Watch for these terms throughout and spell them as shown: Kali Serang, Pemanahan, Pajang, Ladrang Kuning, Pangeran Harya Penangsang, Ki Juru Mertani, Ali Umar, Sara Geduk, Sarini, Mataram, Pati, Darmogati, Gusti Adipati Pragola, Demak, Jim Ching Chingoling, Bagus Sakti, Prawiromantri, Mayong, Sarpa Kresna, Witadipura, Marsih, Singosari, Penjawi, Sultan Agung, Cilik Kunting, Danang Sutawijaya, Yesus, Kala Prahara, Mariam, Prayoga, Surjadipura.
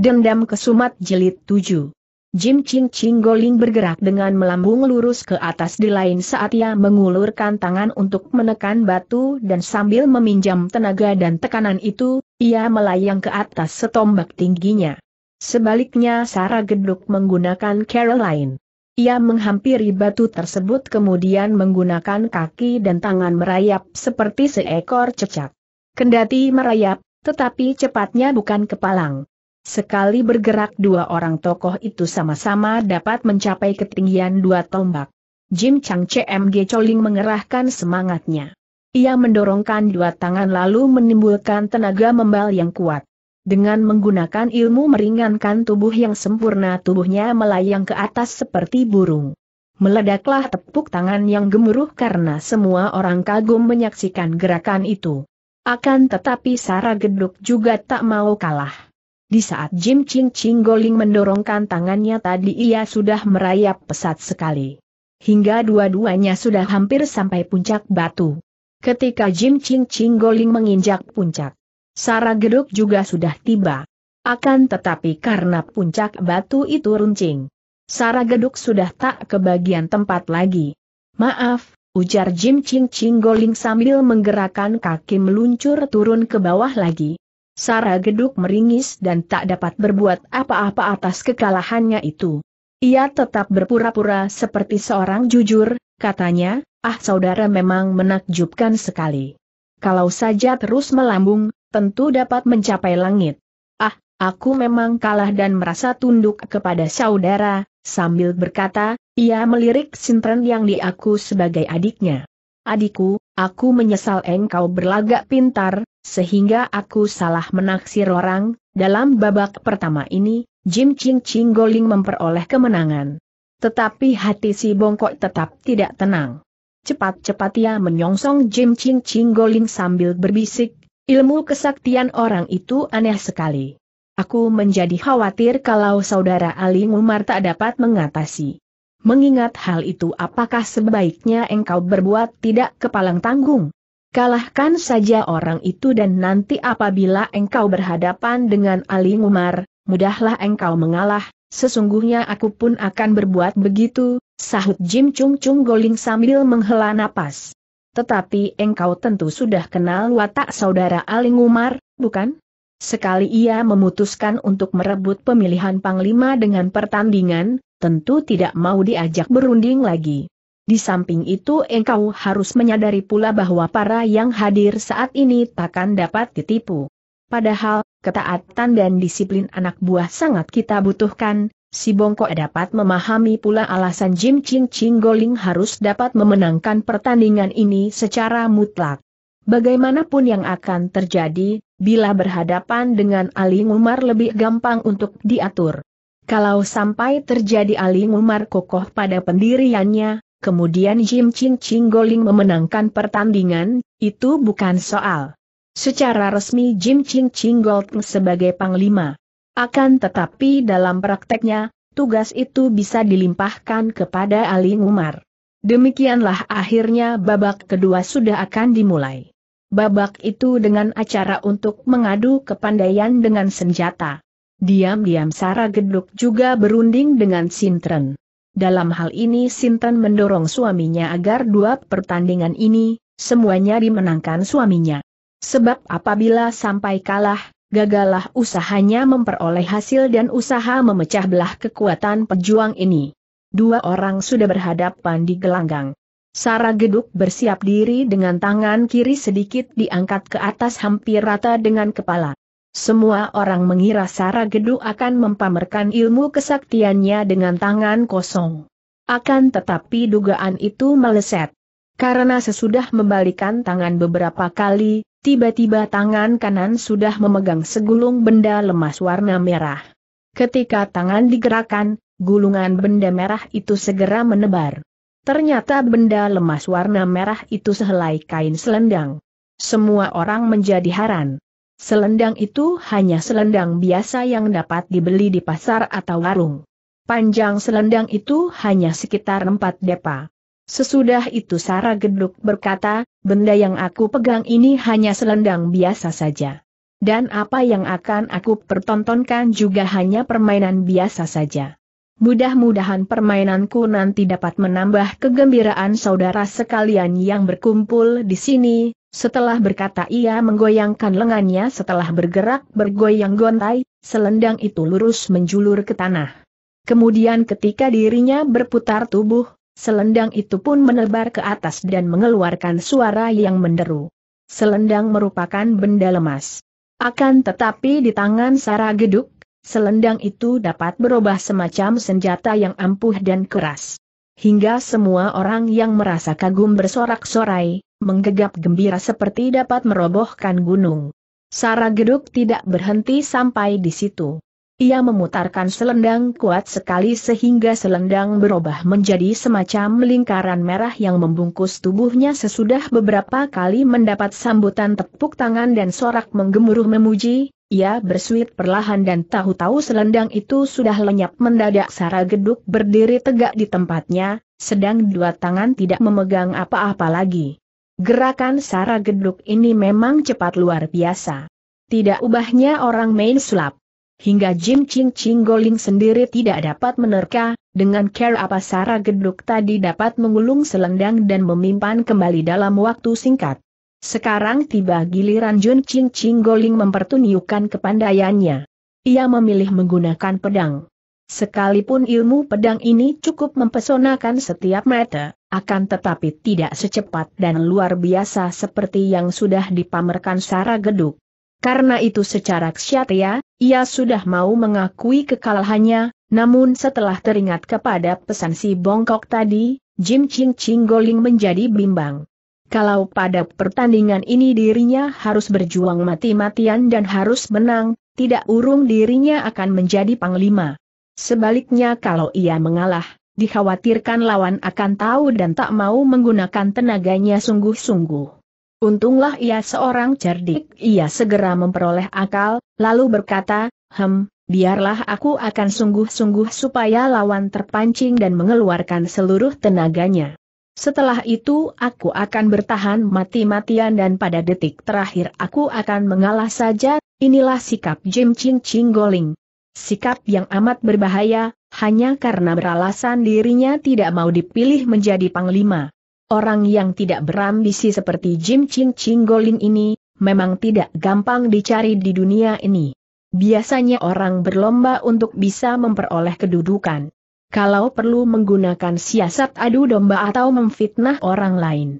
Dendam Kesumat Jilid 7. Jim Ching Chingoling bergerak dengan melambung lurus ke atas. Di lain saat ia mengulurkan tangan untuk menekan batu, dan sambil meminjam tenaga dan tekanan itu, ia melayang ke atas setombak tingginya. Sebaliknya Sara Geduk menggunakan Caroline. Ia menghampiri batu tersebut kemudian menggunakan kaki dan tangan merayap seperti seekor cecak. Kendati merayap, tetapi cepatnya bukan kepalang. Sekali bergerak dua orang tokoh itu sama-sama dapat mencapai ketinggian dua tombak. Jim Chang Chingoling mengerahkan semangatnya. Ia mendorongkan dua tangan lalu menimbulkan tenaga membal yang kuat. Dengan menggunakan ilmu meringankan tubuh yang sempurna, tubuhnya melayang ke atas seperti burung. Meledaklah tepuk tangan yang gemuruh karena semua orang kagum menyaksikan gerakan itu. Akan tetapi Sara Geduk juga tak mau kalah. Di saat Jim Ching Chingoling mendorongkan tangannya tadi, ia sudah merayap pesat sekali. Hingga dua-duanya sudah hampir sampai puncak batu. Ketika Jim Ching Chingoling menginjak puncak, Sara Geduk juga sudah tiba. Akan tetapi karena puncak batu itu runcing, Sara Geduk sudah tak kebagian tempat lagi. "Maaf," ujar Jim Ching Chingoling sambil menggerakkan kaki meluncur turun ke bawah lagi. Sara Geduk meringis dan tak dapat berbuat apa-apa atas kekalahannya itu. Ia tetap berpura-pura seperti seorang jujur, katanya, "Ah, saudara memang menakjubkan sekali. Kalau saja terus melambung, tentu dapat mencapai langit. Ah, aku memang kalah dan merasa tunduk kepada saudara." Sambil berkata, ia melirik Sintren yang diaku sebagai adiknya. "Adikku, aku menyesal engkau berlagak pintar, sehingga aku salah menaksir orang." Dalam babak pertama ini, Jim Ching Chingoling memperoleh kemenangan. Tetapi hati si bongkok tetap tidak tenang. Cepat-cepat ia menyongsong Jim Ching Chingoling sambil berbisik, "Ilmu kesaktian orang itu aneh sekali. Aku menjadi khawatir kalau saudara Ali Umar tak dapat mengatasi. Mengingat hal itu, apakah sebaiknya engkau berbuat tidak kepalang tanggung? Kalahkan saja orang itu dan nanti apabila engkau berhadapan dengan Ali Umar, mudahlah engkau mengalah." "Sesungguhnya aku pun akan berbuat begitu," sahut Jim Ching Chingoling sambil menghela napas. "Tetapi engkau tentu sudah kenal watak saudara Ali Umar, bukan?" Sekali ia memutuskan untuk merebut pemilihan panglima dengan pertandingan, tentu tidak mau diajak berunding lagi. "Di samping itu engkau harus menyadari pula bahwa para yang hadir saat ini takkan dapat ditipu. Padahal, ketaatan dan disiplin anak buah sangat kita butuhkan." Si bongkok dapat memahami pula alasan Jim Ching Chingoling harus dapat memenangkan pertandingan ini secara mutlak. Bagaimanapun yang akan terjadi, bila berhadapan dengan Ali Umar lebih gampang untuk diatur. Kalau sampai terjadi Ali Umar kokoh pada pendiriannya, kemudian Jim Ching Chingoling memenangkan pertandingan, itu bukan soal. Secara resmi Jim Ching Chingoling sebagai panglima. Akan tetapi dalam prakteknya, tugas itu bisa dilimpahkan kepada Ali Umar. Demikianlah akhirnya babak kedua sudah akan dimulai. Babak itu dengan acara untuk mengadu kepandaian dengan senjata. Diam-diam Sara Geduk juga berunding dengan Sintren. Dalam hal ini Sintren mendorong suaminya agar dua pertandingan ini, semuanya dimenangkan suaminya. Sebab apabila sampai kalah, gagallah usahanya memperoleh hasil dan usaha memecah belah kekuatan pejuang ini. Dua orang sudah berhadapan di gelanggang. Sara Geduk bersiap diri dengan tangan kiri sedikit diangkat ke atas hampir rata dengan kepala. Semua orang mengira Sara Geduk akan mempamerkan ilmu kesaktiannya dengan tangan kosong. Akan tetapi dugaan itu meleset. Karena sesudah membalikan tangan beberapa kali, tiba-tiba tangan kanan sudah memegang segulung benda lemas warna merah. Ketika tangan digerakkan, gulungan benda merah itu segera menebar. Ternyata benda lemas warna merah itu sehelai kain selendang. Semua orang menjadi heran. Selendang itu hanya selendang biasa yang dapat dibeli di pasar atau warung. Panjang selendang itu hanya sekitar 4 depa. Sesudah itu Sara Geduk berkata, "Benda yang aku pegang ini hanya selendang biasa saja. Dan apa yang akan aku pertontonkan juga hanya permainan biasa saja. Mudah-mudahan permainanku nanti dapat menambah kegembiraan saudara sekalian yang berkumpul di sini." Setelah berkata ia menggoyangkan lengannya setelah bergerak bergoyang gontai, selendang itu lurus menjulur ke tanah. Kemudian ketika dirinya berputar tubuh, selendang itu pun menebar ke atas dan mengeluarkan suara yang menderu. Selendang merupakan benda lemas. Akan tetapi di tangan Sara Geduk, selendang itu dapat berubah semacam senjata yang ampuh dan keras. Hingga semua orang yang merasa kagum bersorak-sorai, menggegap gembira seperti dapat merobohkan gunung. Sara Geduk tidak berhenti sampai di situ. Ia memutarkan selendang kuat sekali sehingga selendang berubah menjadi semacam lingkaran merah yang membungkus tubuhnya. Sesudah beberapa kali mendapat sambutan tepuk tangan dan sorak menggemuruh memuji, ia bersuit perlahan dan tahu-tahu selendang itu sudah lenyap mendadak. Sara Geduk berdiri tegak di tempatnya, sedang dua tangan tidak memegang apa-apa lagi. Gerakan Sara Geduk ini memang cepat luar biasa. Tidak ubahnya orang main sulap. Hingga Jim Ching Chingoling sendiri tidak dapat menerka, dengan cara apa Sara Geduk tadi dapat mengulung selendang dan memimpan kembali dalam waktu singkat. Sekarang tiba giliran Jim Ching Chingoling mempertunjukkan kepandaiannya. Ia memilih menggunakan pedang. Sekalipun ilmu pedang ini cukup mempesonakan setiap mata, akan tetapi tidak secepat dan luar biasa seperti yang sudah dipamerkan Sara Geduk. Karena itu secara ksatria, ia sudah mau mengakui kekalahannya, namun setelah teringat kepada pesan si bongkok tadi, Jim Ching Chingoling menjadi bimbang. Kalau pada pertandingan ini dirinya harus berjuang mati-matian dan harus menang, tidak urung dirinya akan menjadi panglima. Sebaliknya kalau ia mengalah, dikhawatirkan lawan akan tahu dan tak mau menggunakan tenaganya sungguh-sungguh. Untunglah ia seorang cerdik. Ia segera memperoleh akal, lalu berkata, biarlah aku akan sungguh-sungguh supaya lawan terpancing dan mengeluarkan seluruh tenaganya. Setelah itu aku akan bertahan mati-matian dan pada detik terakhir aku akan mengalah saja. Inilah sikap Jim Ching Chingoling. Sikap yang amat berbahaya. Hanya karena beralasan dirinya tidak mau dipilih menjadi panglima. Orang yang tidak berambisi seperti Jim Ching Chingoling ini, memang tidak gampang dicari di dunia ini. Biasanya orang berlomba untuk bisa memperoleh kedudukan. Kalau perlu menggunakan siasat adu domba atau memfitnah orang lain.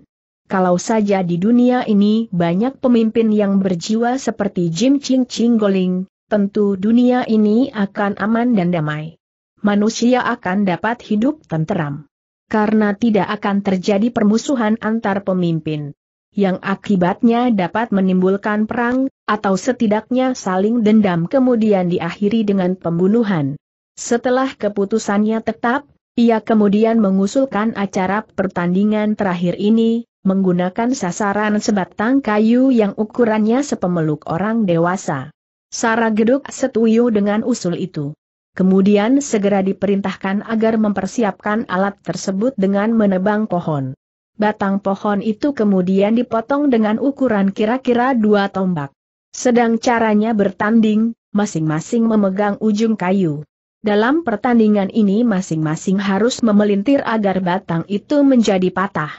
Kalau saja di dunia ini banyak pemimpin yang berjiwa seperti Jim Ching Chingoling, tentu dunia ini akan aman dan damai. Manusia akan dapat hidup tenteram. Karena tidak akan terjadi permusuhan antar pemimpin. Yang akibatnya dapat menimbulkan perang, atau setidaknya saling dendam kemudian diakhiri dengan pembunuhan. Setelah keputusannya tetap, ia kemudian mengusulkan acara pertandingan terakhir ini, menggunakan sasaran sebatang kayu yang ukurannya sepemeluk orang dewasa. Sara Geduk setuju dengan usul itu. Kemudian segera diperintahkan agar mempersiapkan alat tersebut dengan menebang pohon. Batang pohon itu kemudian dipotong dengan ukuran kira-kira 2 tombak. Sedang caranya bertanding, masing-masing memegang ujung kayu. Dalam pertandingan ini masing-masing harus memelintir agar batang itu menjadi patah.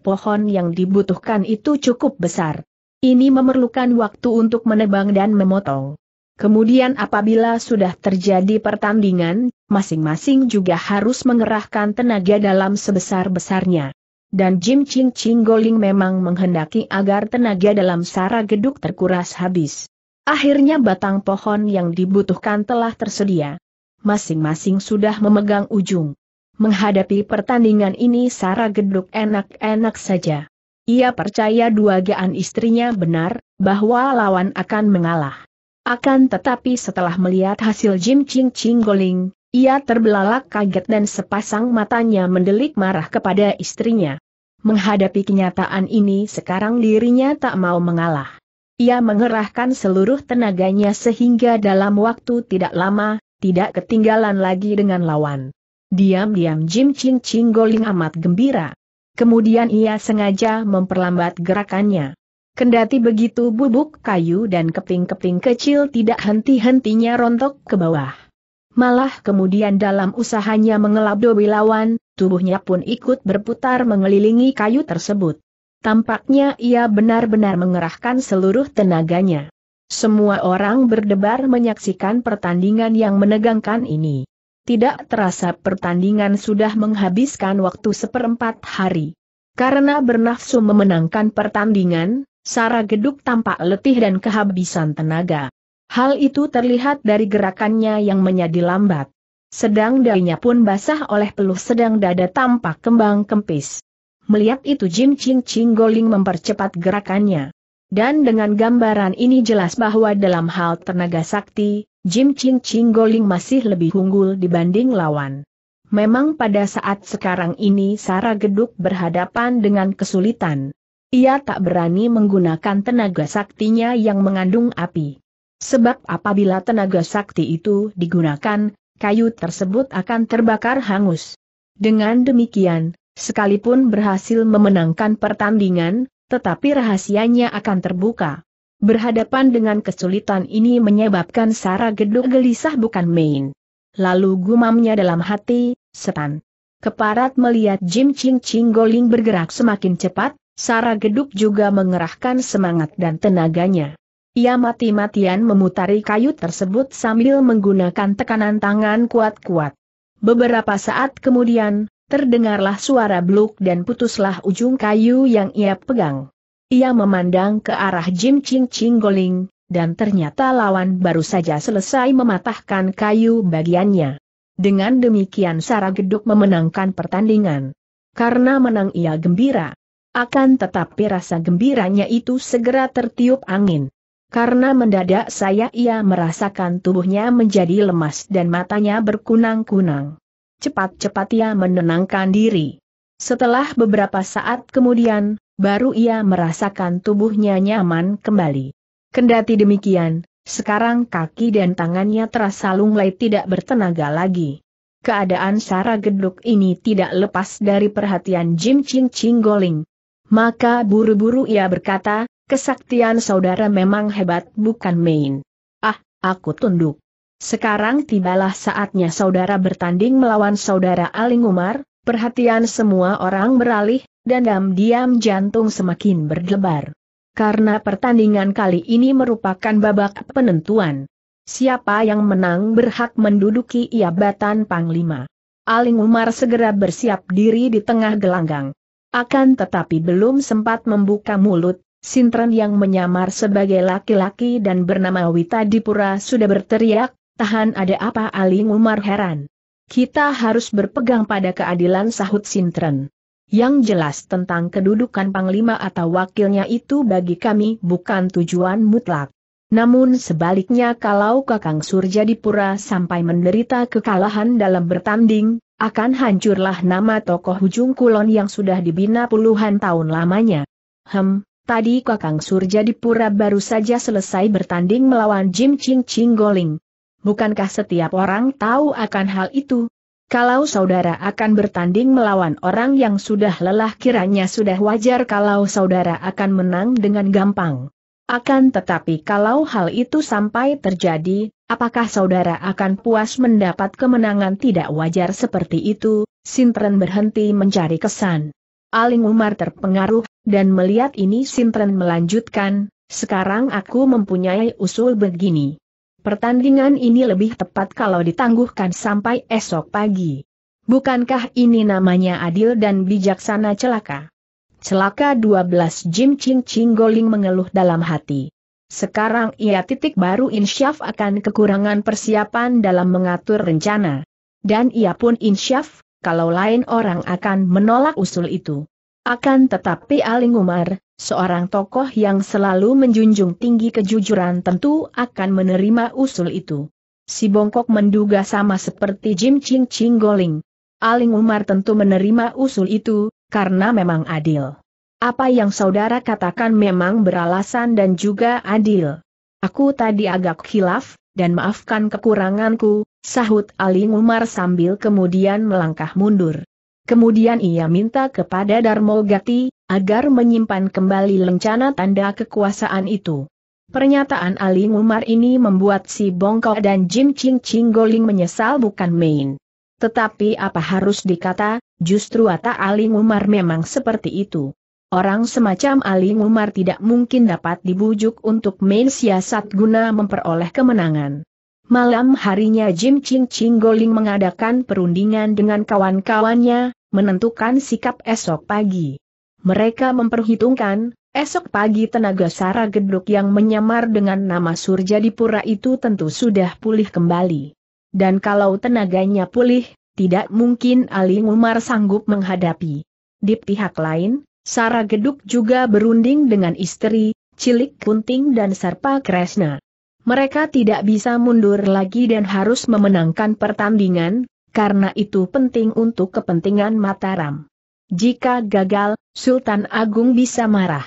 Pohon yang dibutuhkan itu cukup besar. Ini memerlukan waktu untuk menebang dan memotong. Kemudian apabila sudah terjadi pertandingan, masing-masing juga harus mengerahkan tenaga dalam sebesar-besarnya. Dan Jim Ching Chingoling memang menghendaki agar tenaga dalam Sara Geduk terkuras habis. Akhirnya batang pohon yang dibutuhkan telah tersedia. Masing-masing sudah memegang ujung. Menghadapi pertandingan ini Sara Geduk enak-enak saja. Ia percaya dugaan istrinya benar, bahwa lawan akan mengalah. Akan tetapi setelah melihat hasil Jim Ching Chingoling, ia terbelalak kaget dan sepasang matanya mendelik marah kepada istrinya. Menghadapi kenyataan ini sekarang dirinya tak mau mengalah. Ia mengerahkan seluruh tenaganya sehingga dalam waktu tidak lama, tidak ketinggalan lagi dengan lawan. Diam-diam Jim Ching Chingoling amat gembira. Kemudian ia sengaja memperlambat gerakannya. Kendati begitu bubuk kayu dan keping-keping kecil tidak henti-hentinya rontok ke bawah. Malah kemudian dalam usahanya mengelabui lawan, tubuhnya pun ikut berputar mengelilingi kayu tersebut. Tampaknya ia benar-benar mengerahkan seluruh tenaganya. Semua orang berdebar menyaksikan pertandingan yang menegangkan ini. Tidak terasa pertandingan sudah menghabiskan waktu 1/4 hari. Karena bernafsu memenangkan pertandingan, Sara Geduk tampak letih dan kehabisan tenaga. Hal itu terlihat dari gerakannya yang menjadi lambat. Sedang darinya pun basah oleh peluh, sedang dada tampak kembang kempis. Melihat itu Jim Ching Chingoling mempercepat gerakannya. Dan dengan gambaran ini jelas bahwa dalam hal tenaga sakti, Jim Ching Chingoling masih lebih unggul dibanding lawan. Memang pada saat sekarang ini Sara Geduk berhadapan dengan kesulitan. Ia tak berani menggunakan tenaga saktinya yang mengandung api. Sebab apabila tenaga sakti itu digunakan, kayu tersebut akan terbakar hangus. Dengan demikian, sekalipun berhasil memenangkan pertandingan, tetapi rahasianya akan terbuka. Berhadapan dengan kesulitan ini menyebabkan Sara Geduk gelisah bukan main. Lalu gumamnya dalam hati, setan. Keparat melihat Jim Ching Chingoling bergerak semakin cepat, Sara Geduk juga mengerahkan semangat dan tenaganya. Ia mati-matian memutari kayu tersebut sambil menggunakan tekanan tangan kuat-kuat. Beberapa saat kemudian, terdengarlah suara bluk dan putuslah ujung kayu yang ia pegang. Ia memandang ke arah Jim Ching Chingoling, dan ternyata lawan baru saja selesai mematahkan kayu bagiannya. Dengan demikian Sara Geduk memenangkan pertandingan. Karena menang ia gembira. Akan tetapi rasa gembiranya itu segera tertiup angin. Karena mendadak saya ia merasakan tubuhnya menjadi lemas dan matanya berkunang-kunang. Cepat-cepat ia menenangkan diri. Setelah beberapa saat kemudian, baru ia merasakan tubuhnya nyaman kembali. Kendati demikian, sekarang kaki dan tangannya terasa lunglai tidak bertenaga lagi. Keadaan Sara Geduk ini tidak lepas dari perhatian Jim Ching Chingoling. Maka buru-buru ia berkata, "Kesaktian saudara memang hebat bukan main. Ah, aku tunduk. Sekarang tibalah saatnya saudara bertanding melawan saudara Ali Umar." Perhatian semua orang beralih, dan diam-diam jantung semakin berdebar. Karena pertandingan kali ini merupakan babak penentuan. Siapa yang menang berhak menduduki jabatan panglima. Ali Umar segera bersiap diri di tengah gelanggang. Akan tetapi belum sempat membuka mulut, Sintren yang menyamar sebagai laki-laki dan bernama Witadipura sudah berteriak, "Tahan, ada apa?" Ali Umar heran. "Kita harus berpegang pada keadilan," sahut Sintren. "Yang jelas tentang kedudukan panglima atau wakilnya itu bagi kami bukan tujuan mutlak. Namun sebaliknya kalau Kakang Surjadipura sampai menderita kekalahan dalam bertanding, akan hancurlah nama tokoh Ujung Kulon yang sudah dibina puluhan tahun lamanya." Tadi Kakang Surjadipura baru saja selesai bertanding melawan Jim Ching Chingoling. Bukankah setiap orang tahu akan hal itu? Kalau saudara akan bertanding melawan orang yang sudah lelah kiranya sudah wajar kalau saudara akan menang dengan gampang. Akan tetapi kalau hal itu sampai terjadi, apakah saudara akan puas mendapat kemenangan tidak wajar seperti itu? Sintren berhenti mencari kesan. Ali Umar terpengaruh, dan melihat ini Sintren melanjutkan, "Sekarang aku mempunyai usul begini. Pertandingan ini lebih tepat kalau ditangguhkan sampai esok pagi. Bukankah ini namanya adil dan bijaksana?" "Celaka. Celaka 12 Jim Ching Chingoling mengeluh dalam hati. Sekarang ia titik baru insyaf akan kekurangan persiapan dalam mengatur rencana. Dan ia pun insyaf, kalau lain orang akan menolak usul itu. Akan tetapi Ali Umar, seorang tokoh yang selalu menjunjung tinggi kejujuran tentu akan menerima usul itu. Si bongkok menduga sama seperti Jim Ching Chingoling. Ali Umar tentu menerima usul itu, karena memang adil. Apa yang saudara katakan memang beralasan dan juga adil. Aku tadi agak khilaf, dan maafkan kekuranganku," sahut Ali Umar sambil kemudian melangkah mundur. Kemudian ia minta kepada Darmogati, agar menyimpan kembali lencana tanda kekuasaan itu. Pernyataan Ali Umar ini membuat si Bongko dan Jim Ching Chingoling menyesal bukan main. Tetapi apa harus dikata, justru watak Ali Umar memang seperti itu. Orang semacam Ali Umar tidak mungkin dapat dibujuk untuk main siasat guna memperoleh kemenangan. Malam harinya Jim Ching Chingoling mengadakan perundingan dengan kawan-kawannya, menentukan sikap esok pagi. Mereka memperhitungkan, esok pagi tenaga Sara Geduk yang menyamar dengan nama Surjadipura itu tentu sudah pulih kembali. Dan kalau tenaganya pulih, tidak mungkin Ali Umar sanggup menghadapi. Di pihak lain, Sara Geduk juga berunding dengan istri, Cilik Kunting dan Sarpa Kresna. Mereka tidak bisa mundur lagi dan harus memenangkan pertandingan, karena itu penting untuk kepentingan Mataram. Jika gagal, Sultan Agung bisa marah.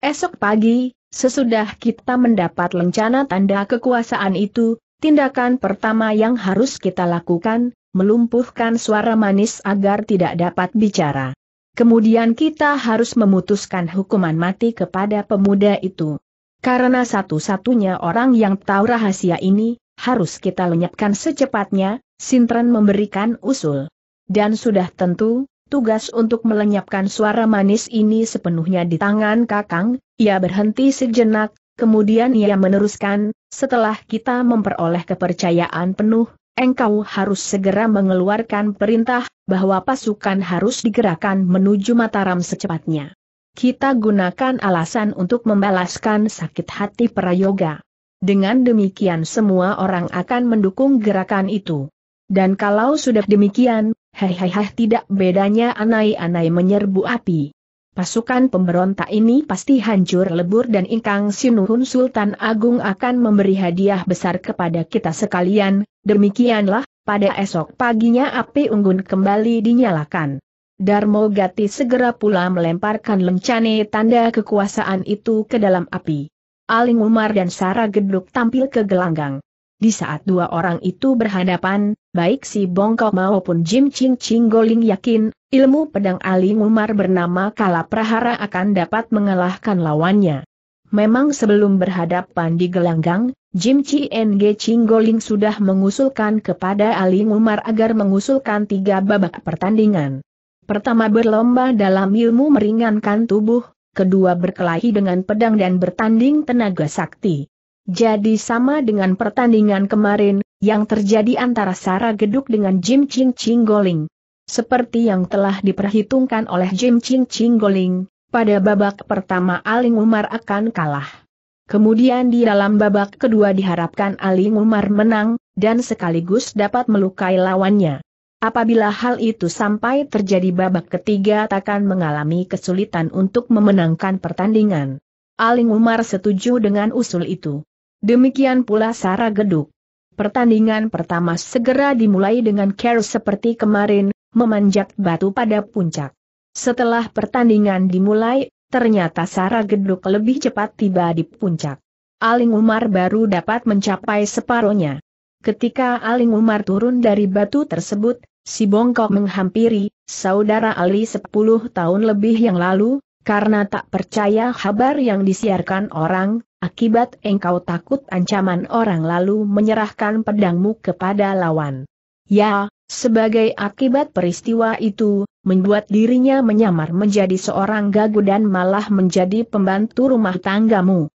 Esok pagi, sesudah kita mendapat lencana tanda kekuasaan itu, tindakan pertama yang harus kita lakukan, melumpuhkan suara manis agar tidak dapat bicara. Kemudian kita harus memutuskan hukuman mati kepada pemuda itu. Karena satu-satunya orang yang tahu rahasia ini, harus kita lenyapkan secepatnya, Sintren memberikan usul. Dan sudah tentu, tugas untuk melenyapkan suara manis ini sepenuhnya di tangan Kakang. Ia berhenti sejenak, kemudian ia meneruskan, setelah kita memperoleh kepercayaan penuh, engkau harus segera mengeluarkan perintah bahwa pasukan harus digerakkan menuju Mataram secepatnya. Kita gunakan alasan untuk membalaskan sakit hati Prayoga. Dengan demikian semua orang akan mendukung gerakan itu. Dan kalau sudah demikian, hehehe, tidak bedanya anai-anai menyerbu api. Pasukan pemberontak ini pasti hancur lebur dan ingkang sinuhun Sultan Agung akan memberi hadiah besar kepada kita sekalian. Demikianlah, pada esok paginya api unggun kembali dinyalakan. Darmogati segera pula melemparkan lencana tanda kekuasaan itu ke dalam api. Ali Umar dan Sara Geduk tampil ke gelanggang. Di saat dua orang itu berhadapan, baik si Bongko maupun Jim Ching Chingoling yakin, ilmu pedang Ali Umar bernama Kala Prahara akan dapat mengalahkan lawannya. Memang sebelum berhadapan di gelanggang, Jim Ching Chingoling sudah mengusulkan kepada Ali Umar agar mengusulkan 3 babak pertandingan. Pertama berlomba dalam ilmu meringankan tubuh, kedua berkelahi dengan pedang dan bertanding tenaga sakti. Jadi sama dengan pertandingan kemarin, yang terjadi antara Sara Geduk dengan Jim Ching Chingoling. Seperti yang telah diperhitungkan oleh Jim Ching Chingoling, pada babak pertama Ali Umar akan kalah. Kemudian di dalam babak kedua diharapkan Ali Umar menang, dan sekaligus dapat melukai lawannya. Apabila hal itu sampai terjadi babak ketiga takkan mengalami kesulitan untuk memenangkan pertandingan. Ali Umar setuju dengan usul itu. Demikian pula Sara Geduk. Pertandingan pertama segera dimulai dengan care seperti kemarin, memanjat batu pada puncak. Setelah pertandingan dimulai, ternyata Sara Geduk lebih cepat tiba di puncak. Ali Umar baru dapat mencapai separohnya. Ketika Ali Umar turun dari batu tersebut, si Bongko menghampiri, saudara Ali 10 tahun lebih yang lalu, karena tak percaya kabar yang disiarkan orang. Akibat engkau takut ancaman orang lalu menyerahkan pedangmu kepada lawan. Ya, sebagai akibat peristiwa itu, membuat dirinya menyamar menjadi seorang gagu dan malah menjadi pembantu rumah tanggamu.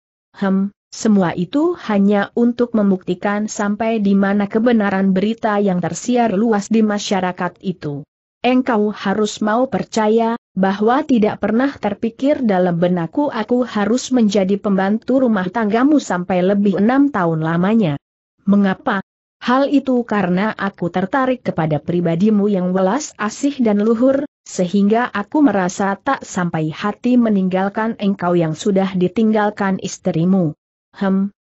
Semua itu hanya untuk membuktikan sampai di mana kebenaran berita yang tersiar luas di masyarakat itu. Engkau harus mau percaya bahwa tidak pernah terpikir dalam benakku aku harus menjadi pembantu rumah tanggamu sampai lebih 6 tahun lamanya. Mengapa? Hal itu karena aku tertarik kepada pribadimu yang welas asih dan luhur, sehingga aku merasa tak sampai hati meninggalkan engkau yang sudah ditinggalkan istrimu.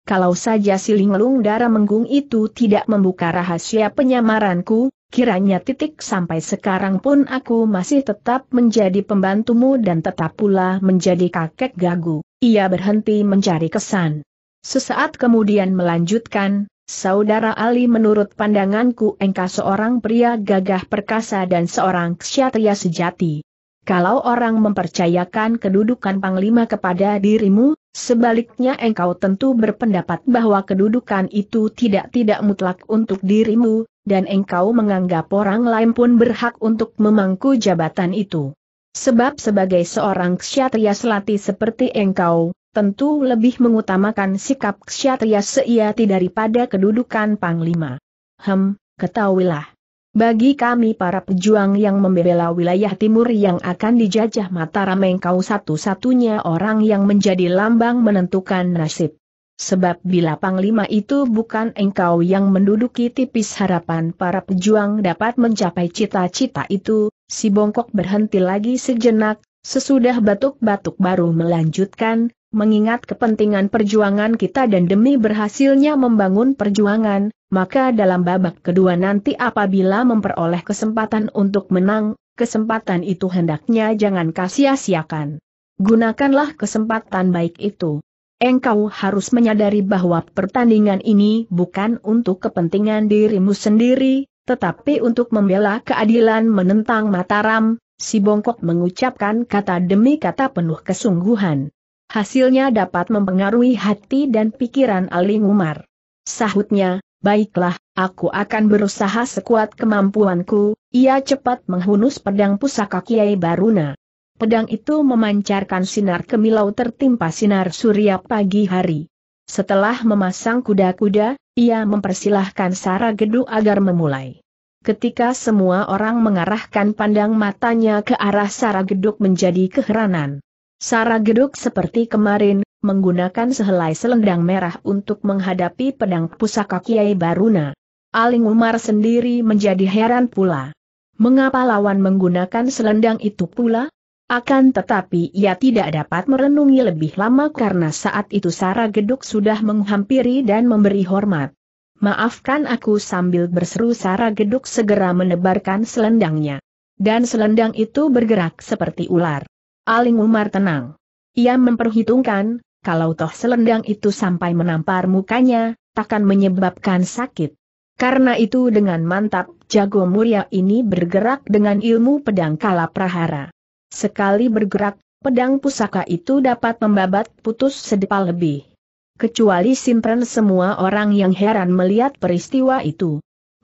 Kalau saja si linglung darah menggung itu tidak membuka rahasia penyamaranku, kiranya sampai sekarang pun aku masih tetap menjadi pembantumu dan tetap pula menjadi kakek gagu. Ia berhenti mencari kesan. Sesaat kemudian melanjutkan, saudara Ali menurut pandanganku engkau seorang pria gagah perkasa dan seorang ksatria sejati. Kalau orang mempercayakan kedudukan panglima kepada dirimu, sebaliknya engkau tentu berpendapat bahwa kedudukan itu tidak mutlak untuk dirimu, dan engkau menganggap orang lain pun berhak untuk memangku jabatan itu. Sebab sebagai seorang ksatria selati seperti engkau, tentu lebih mengutamakan sikap ksatria sejati daripada kedudukan panglima. Ketahuilah. Bagi kami para pejuang yang membela wilayah timur yang akan dijajah Mataram, engkau satu-satunya orang yang menjadi lambang menentukan nasib. Sebab bila panglima itu bukan engkau yang menduduki, tipis harapan para pejuang dapat mencapai cita-cita itu. Si bongkok berhenti lagi sejenak, sesudah batuk-batuk baru melanjutkan, mengingat kepentingan perjuangan kita dan demi berhasilnya membangun perjuangan, maka dalam babak kedua nanti apabila memperoleh kesempatan untuk menang, kesempatan itu hendaknya jangan sia-siakan. Gunakanlah kesempatan baik itu. Engkau harus menyadari bahwa pertandingan ini bukan untuk kepentingan dirimu sendiri, tetapi untuk membela keadilan menentang Mataram. Si bongkok mengucapkan kata demi kata penuh kesungguhan. Hasilnya dapat mempengaruhi hati dan pikiran Ali Umar. Sahutnya, baiklah, aku akan berusaha sekuat kemampuanku. Ia cepat menghunus pedang pusaka Kiai Baruna. Pedang itu memancarkan sinar kemilau tertimpa sinar surya pagi hari. Setelah memasang kuda-kuda, ia mempersilahkan Sara Geduk agar memulai. Ketika semua orang mengarahkan pandang matanya ke arah Sara Geduk menjadi keheranan. Sara Geduk seperti kemarin, menggunakan sehelai selendang merah untuk menghadapi pedang pusaka Kiai Baruna. Ali Umar sendiri menjadi heran pula. Mengapa lawan menggunakan selendang itu pula? Akan tetapi ia tidak dapat merenungi lebih lama karena saat itu Sara Geduk sudah menghampiri dan memberi hormat. "Maafkan aku," sambil berseru Sara Geduk segera menebarkan selendangnya. Dan selendang itu bergerak seperti ular. Ali Umar tenang. Ia memperhitungkan, kalau toh selendang itu sampai menampar mukanya, takkan menyebabkan sakit. Karena itu dengan mantap, jago Muria ini bergerak dengan ilmu pedang Kala Prahara. Sekali bergerak, pedang pusaka itu dapat membabat putus sedepa lebih. Kecuali Sintren, semua orang yang heran melihat peristiwa itu.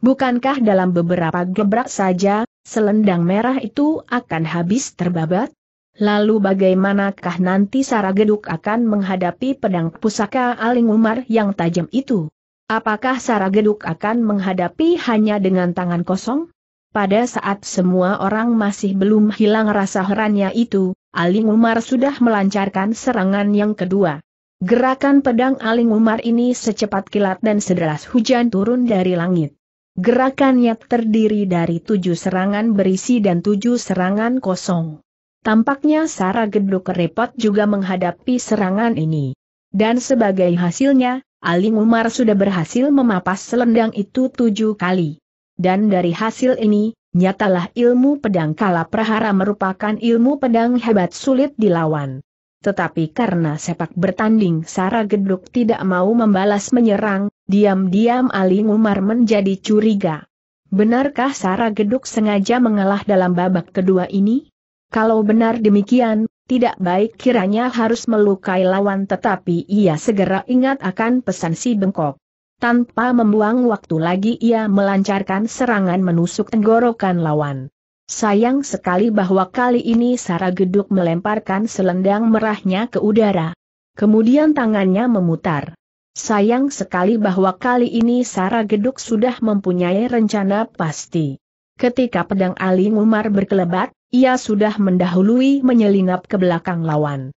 Bukankah dalam beberapa gebrak saja, selendang merah itu akan habis terbabat? Lalu bagaimanakah nanti Sara Geduk akan menghadapi pedang pusaka Ali Umar yang tajam itu? Apakah Sara Geduk akan menghadapi hanya dengan tangan kosong? Pada saat semua orang masih belum hilang rasa herannya itu, Ali Umar sudah melancarkan serangan yang kedua. Gerakan pedang Ali Umar ini secepat kilat dan sederas hujan turun dari langit. Gerakannya terdiri dari 7 serangan berisi dan 7 serangan kosong. Tampaknya Sara Geduk repot juga menghadapi serangan ini. Dan sebagai hasilnya, Ali Umar sudah berhasil memapas selendang itu 7 kali. Dan dari hasil ini, nyatalah ilmu pedang Kala Prahara merupakan ilmu pedang hebat sulit dilawan. Tetapi karena sepak bertanding Sara Geduk tidak mau membalas menyerang, diam-diam Ali Umar menjadi curiga. Benarkah Sara Geduk sengaja mengalah dalam babak kedua ini? Kalau benar demikian, tidak baik kiranya harus melukai lawan, tetapi ia segera ingat akan pesan si bengkok. Tanpa membuang waktu lagi ia melancarkan serangan menusuk tenggorokan lawan. Sayang sekali bahwa kali ini Sara Geduk melemparkan selendang merahnya ke udara. Kemudian tangannya memutar. Sayang sekali bahwa kali ini Sara Geduk sudah mempunyai rencana pasti. Ketika pedang Ali Umar berkelebat, ia sudah mendahului menyelinap ke belakang lawan.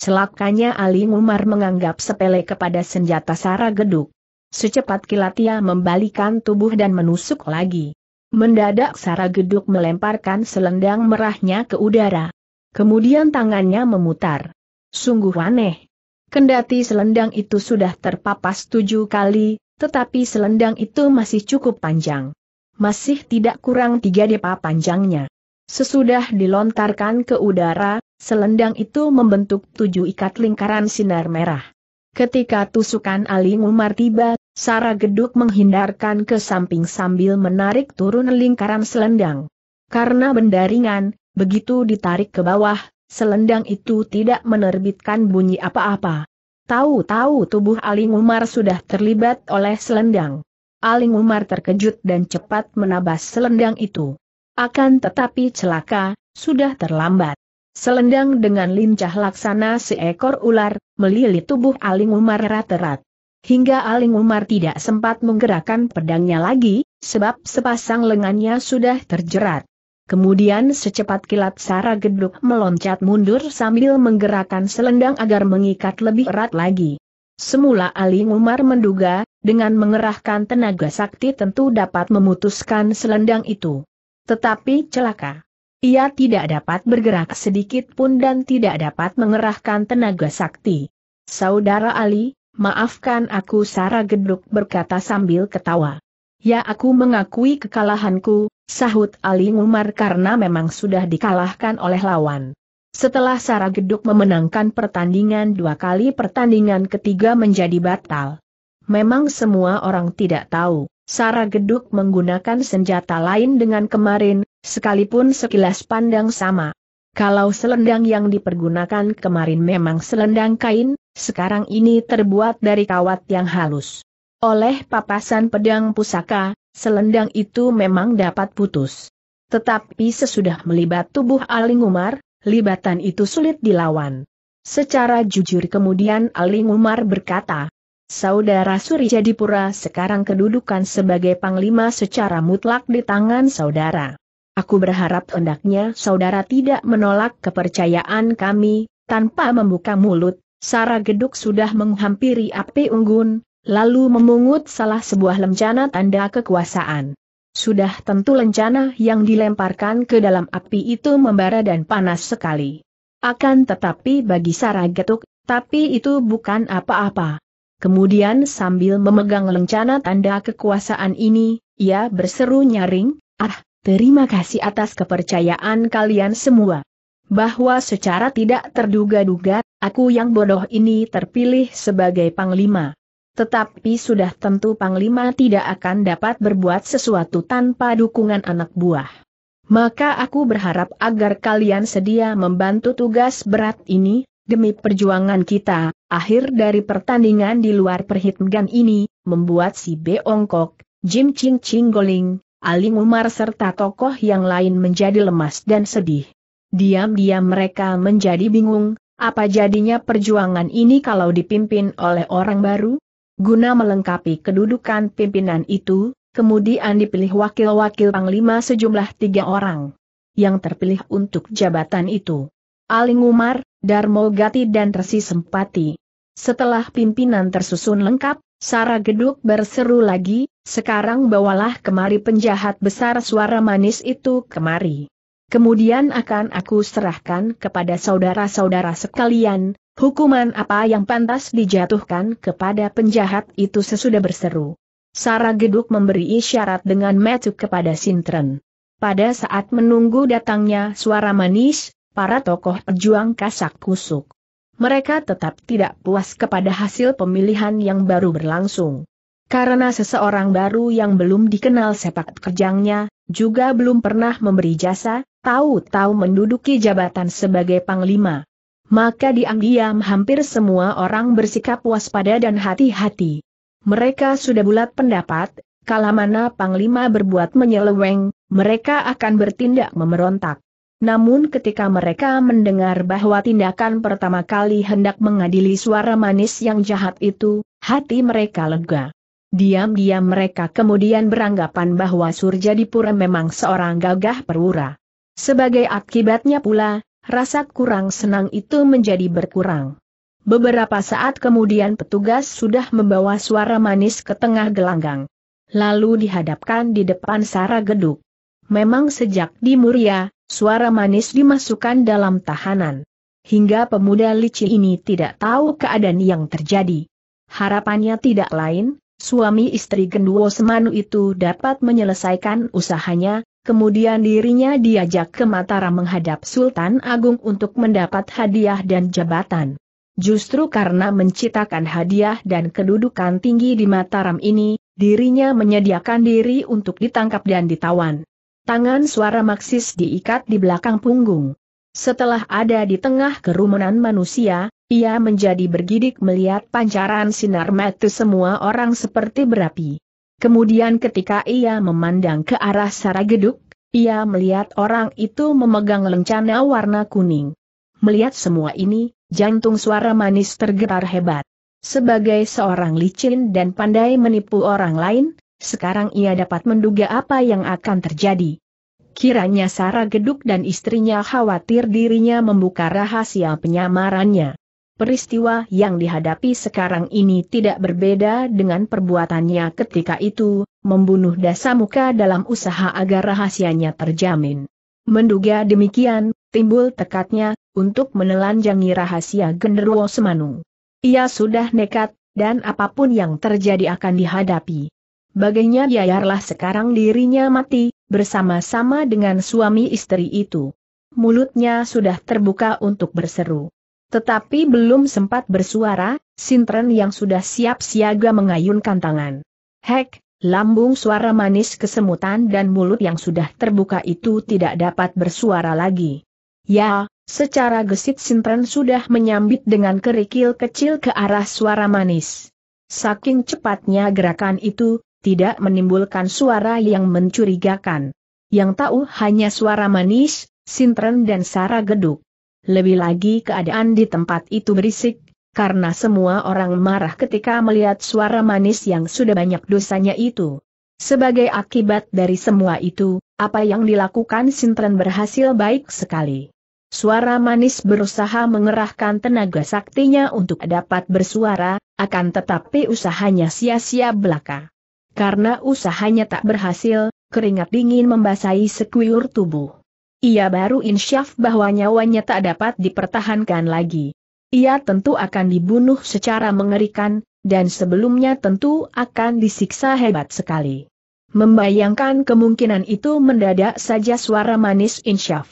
Celakanya Ali Umar menganggap sepele kepada senjata Sara Geduk. Secepat kilat ia membalikan tubuh dan menusuk lagi. Mendadak Sara Geduk melemparkan selendang merahnya ke udara. Kemudian tangannya memutar. Sungguh aneh. Kendati selendang itu sudah terpapas 7 kali, tetapi selendang itu masih cukup panjang. Masih tidak kurang 3 depa panjangnya. Sesudah dilontarkan ke udara, selendang itu membentuk 7 ikat lingkaran sinar merah. Ketika tusukan Ali Umar tiba, Sara Geduk menghindarkan ke samping sambil menarik turun lingkaran selendang. Karena benda ringan, Begitu ditarik ke bawah, selendang itu tidak menerbitkan bunyi apa-apa. Tahu-tahu tubuh Ali Umar sudah terlibat oleh selendang. Ali Umar terkejut dan cepat menabas selendang itu. Akan tetapi celaka, sudah terlambat. Selendang dengan lincah laksana seekor ular, melilit tubuh Ali Umar rat-rat. Hingga Ali Umar tidak sempat menggerakkan pedangnya lagi, sebab sepasang lengannya sudah terjerat. Kemudian secepat kilat Sara Geduk meloncat mundur sambil menggerakkan selendang agar mengikat lebih erat lagi. Semula Ali Umar menduga, dengan mengerahkan tenaga sakti tentu dapat memutuskan selendang itu. Tetapi celaka. Ia tidak dapat bergerak sedikit pun dan tidak dapat mengerahkan tenaga sakti. Saudara Ali, maafkan aku, Sara Geduk berkata sambil ketawa. Ya, aku mengakui kekalahanku, sahut Ali Umar, karena memang sudah dikalahkan oleh lawan. Setelah Sara Geduk memenangkan pertandingan dua kali, pertandingan ketiga menjadi batal. Memang semua orang tidak tahu, Sara Geduk menggunakan senjata lain dengan kemarin, sekalipun sekilas pandang sama. Kalau selendang yang dipergunakan kemarin memang selendang kain, sekarang ini terbuat dari kawat yang halus. Oleh papasan pedang pusaka, selendang itu memang dapat putus. Tetapi sesudah melibat tubuh Ali Umar, libatan itu sulit dilawan. Secara jujur kemudian Ali Umar berkata, Saudara Surjadipura, sekarang kedudukan sebagai panglima secara mutlak di tangan saudara. Aku berharap hendaknya saudara tidak menolak kepercayaan kami. Tanpa membuka mulut, Sara Geduk sudah menghampiri api unggun, lalu memungut salah sebuah lencana tanda kekuasaan. Sudah tentu lencana yang dilemparkan ke dalam api itu membara dan panas sekali. Akan tetapi bagi Sara Geduk, tapi itu bukan apa-apa. Kemudian sambil memegang lencana tanda kekuasaan ini, ia berseru nyaring, terima kasih atas kepercayaan kalian semua. Bahwa secara tidak terduga-duga, aku yang bodoh ini terpilih sebagai panglima. Tetapi sudah tentu panglima tidak akan dapat berbuat sesuatu tanpa dukungan anak buah. Maka aku berharap agar kalian sedia membantu tugas berat ini, demi perjuangan kita. Akhir dari pertandingan di luar perhitungan ini, membuat si Beongkok, Jim Ching Chingoling, Ali Umar serta tokoh yang lain menjadi lemas dan sedih. Diam-diam mereka menjadi bingung, apa jadinya perjuangan ini kalau dipimpin oleh orang baru? Guna melengkapi kedudukan pimpinan itu, kemudian dipilih wakil-wakil panglima sejumlah 3 orang yang terpilih untuk jabatan itu. Ali Umar, Darmogati dan Resi Sempati. Setelah pimpinan tersusun lengkap, Sara Geduk berseru lagi, sekarang bawalah kemari penjahat besar suara manis itu kemari. Kemudian akan aku serahkan kepada saudara-saudara sekalian, hukuman apa yang pantas dijatuhkan kepada penjahat itu. Sesudah berseru, Sara Geduk memberi isyarat dengan metu kepada Sintren. Pada saat menunggu datangnya suara manis, para tokoh pejuang kasak kusuk. Mereka tetap tidak puas kepada hasil pemilihan yang baru berlangsung. Karena seseorang baru yang belum dikenal sepak terjangnya, juga belum pernah memberi jasa, tahu-tahu menduduki jabatan sebagai panglima. Maka diam-diam hampir semua orang bersikap waspada dan hati-hati. Mereka sudah bulat pendapat, kala mana panglima berbuat menyeleweng, mereka akan bertindak memberontak. Namun ketika mereka mendengar bahwa tindakan pertama kali hendak mengadili suara manis yang jahat itu, hati mereka lega. Diam-diam mereka kemudian beranggapan bahwa Surjadipura memang seorang gagah perwira. Sebagai akibatnya pula, rasa kurang senang itu menjadi berkurang. Beberapa saat kemudian petugas sudah membawa suara manis ke tengah gelanggang. Lalu dihadapkan di depan Sara Geduk. Memang sejak di Muria, suara manis dimasukkan dalam tahanan. Hingga pemuda licin ini tidak tahu keadaan yang terjadi. Harapannya tidak lain, suami istri Gendruwo Semanu itu dapat menyelesaikan usahanya, kemudian dirinya diajak ke Mataram menghadap Sultan Agung untuk mendapat hadiah dan jabatan. Justru karena menciptakan hadiah dan kedudukan tinggi di Mataram ini, dirinya menyediakan diri untuk ditangkap dan ditawan. Tangan suara Maksis diikat di belakang punggung. Setelah ada di tengah kerumunan manusia, ia menjadi bergidik melihat pancaran sinar mata semua orang seperti berapi. Kemudian ketika ia memandang ke arah Sara Geduk, ia melihat orang itu memegang lencana warna kuning. Melihat semua ini, jantung suara manis tergetar hebat. Sebagai seorang licin dan pandai menipu orang lain, sekarang ia dapat menduga apa yang akan terjadi. Kiranya Sara Geduk dan istrinya khawatir dirinya membuka rahasia penyamarannya. Peristiwa yang dihadapi sekarang ini tidak berbeda dengan perbuatannya ketika itu, membunuh Dasamuka dalam usaha agar rahasianya terjamin. Menduga demikian, timbul tekadnya untuk menelanjangi rahasia Gendruwo Semanu. Ia sudah nekat, dan apapun yang terjadi akan dihadapi. Bagainya biarlah sekarang dirinya mati, bersama-sama dengan suami istri itu. Mulutnya sudah terbuka untuk berseru. Tetapi belum sempat bersuara, Sintren yang sudah siap siaga mengayunkan tangan. Hek, lambung suara manis kesemutan dan mulut yang sudah terbuka itu tidak dapat bersuara lagi. Ya, secara gesit Sintren sudah menyambit dengan kerikil kecil ke arah suara manis. Saking cepatnya gerakan itu, tidak menimbulkan suara yang mencurigakan. Yang tahu hanya suara manis, Sintren dan Sara Geduk. Lebih lagi keadaan di tempat itu berisik, karena semua orang marah ketika melihat suara manis yang sudah banyak dosanya itu. Sebagai akibat dari semua itu, apa yang dilakukan Sintren berhasil baik sekali. Suara manis berusaha mengerahkan tenaga saktinya untuk dapat bersuara, akan tetapi usahanya sia-sia belaka. Karena usahanya tak berhasil, keringat dingin membasahi sekuyur tubuh. Ia baru insyaf bahwa nyawanya tak dapat dipertahankan lagi. Ia tentu akan dibunuh secara mengerikan, dan sebelumnya tentu akan disiksa hebat sekali. Membayangkan kemungkinan itu mendadak saja suara manis insyaf.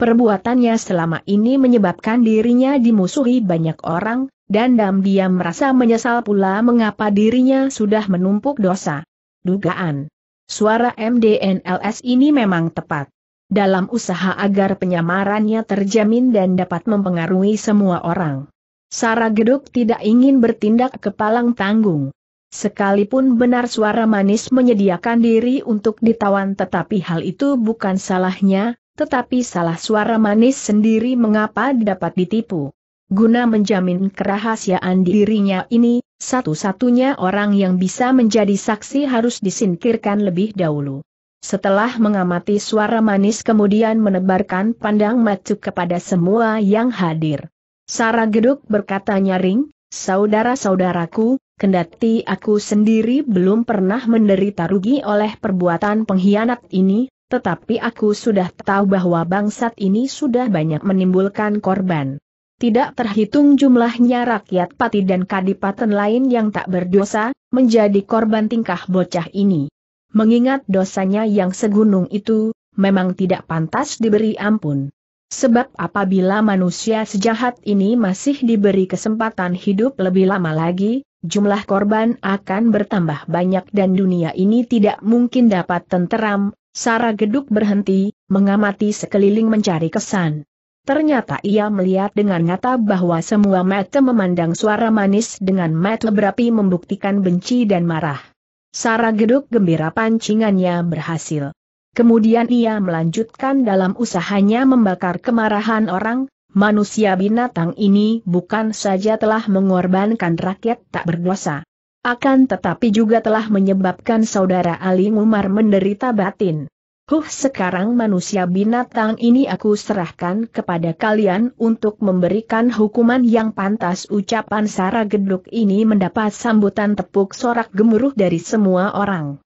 Perbuatannya selama ini menyebabkan dirinya dimusuhi banyak orang, dan diam-diam merasa menyesal pula mengapa dirinya sudah menumpuk dosa. Dugaan suara MDNLS ini memang tepat. Dalam usaha agar penyamarannya terjamin dan dapat mempengaruhi semua orang, Sara Geduk tidak ingin bertindak kepalang tanggung. Sekalipun benar suara manis menyediakan diri untuk ditawan, tetapi hal itu bukan salahnya, tetapi salah suara manis sendiri mengapa dapat ditipu. Guna menjamin kerahasiaan dirinya ini, satu-satunya orang yang bisa menjadi saksi harus disingkirkan lebih dahulu. Setelah mengamati suara manis kemudian menebarkan pandang mata kepada semua yang hadir. Sara Geduk berkata nyaring, "Saudara-saudaraku, kendati aku sendiri belum pernah menderita rugi oleh perbuatan pengkhianat ini, tetapi aku sudah tahu bahwa bangsat ini sudah banyak menimbulkan korban. Tidak terhitung jumlahnya rakyat Pati dan kadipaten lain yang tak berdosa, menjadi korban tingkah bocah ini. Mengingat dosanya yang segunung itu, memang tidak pantas diberi ampun. Sebab apabila manusia sejahat ini masih diberi kesempatan hidup lebih lama lagi, jumlah korban akan bertambah banyak dan dunia ini tidak mungkin dapat tenteram." Sara Geduk berhenti, mengamati sekeliling mencari kesan. Ternyata ia melihat dengan nyata bahwa semua mata memandang suara manis dengan mata berapi membuktikan benci dan marah. Sara Geduk gembira pancingannya berhasil. Kemudian ia melanjutkan dalam usahanya membakar kemarahan orang. Manusia binatang ini bukan saja telah mengorbankan rakyat tak berdosa, akan tetapi juga telah menyebabkan saudara Ali Umar menderita batin. Sekarang manusia binatang ini aku serahkan kepada kalian untuk memberikan hukuman yang pantas." Ucapan Sara Geduk ini mendapat sambutan tepuk sorak gemuruh dari semua orang.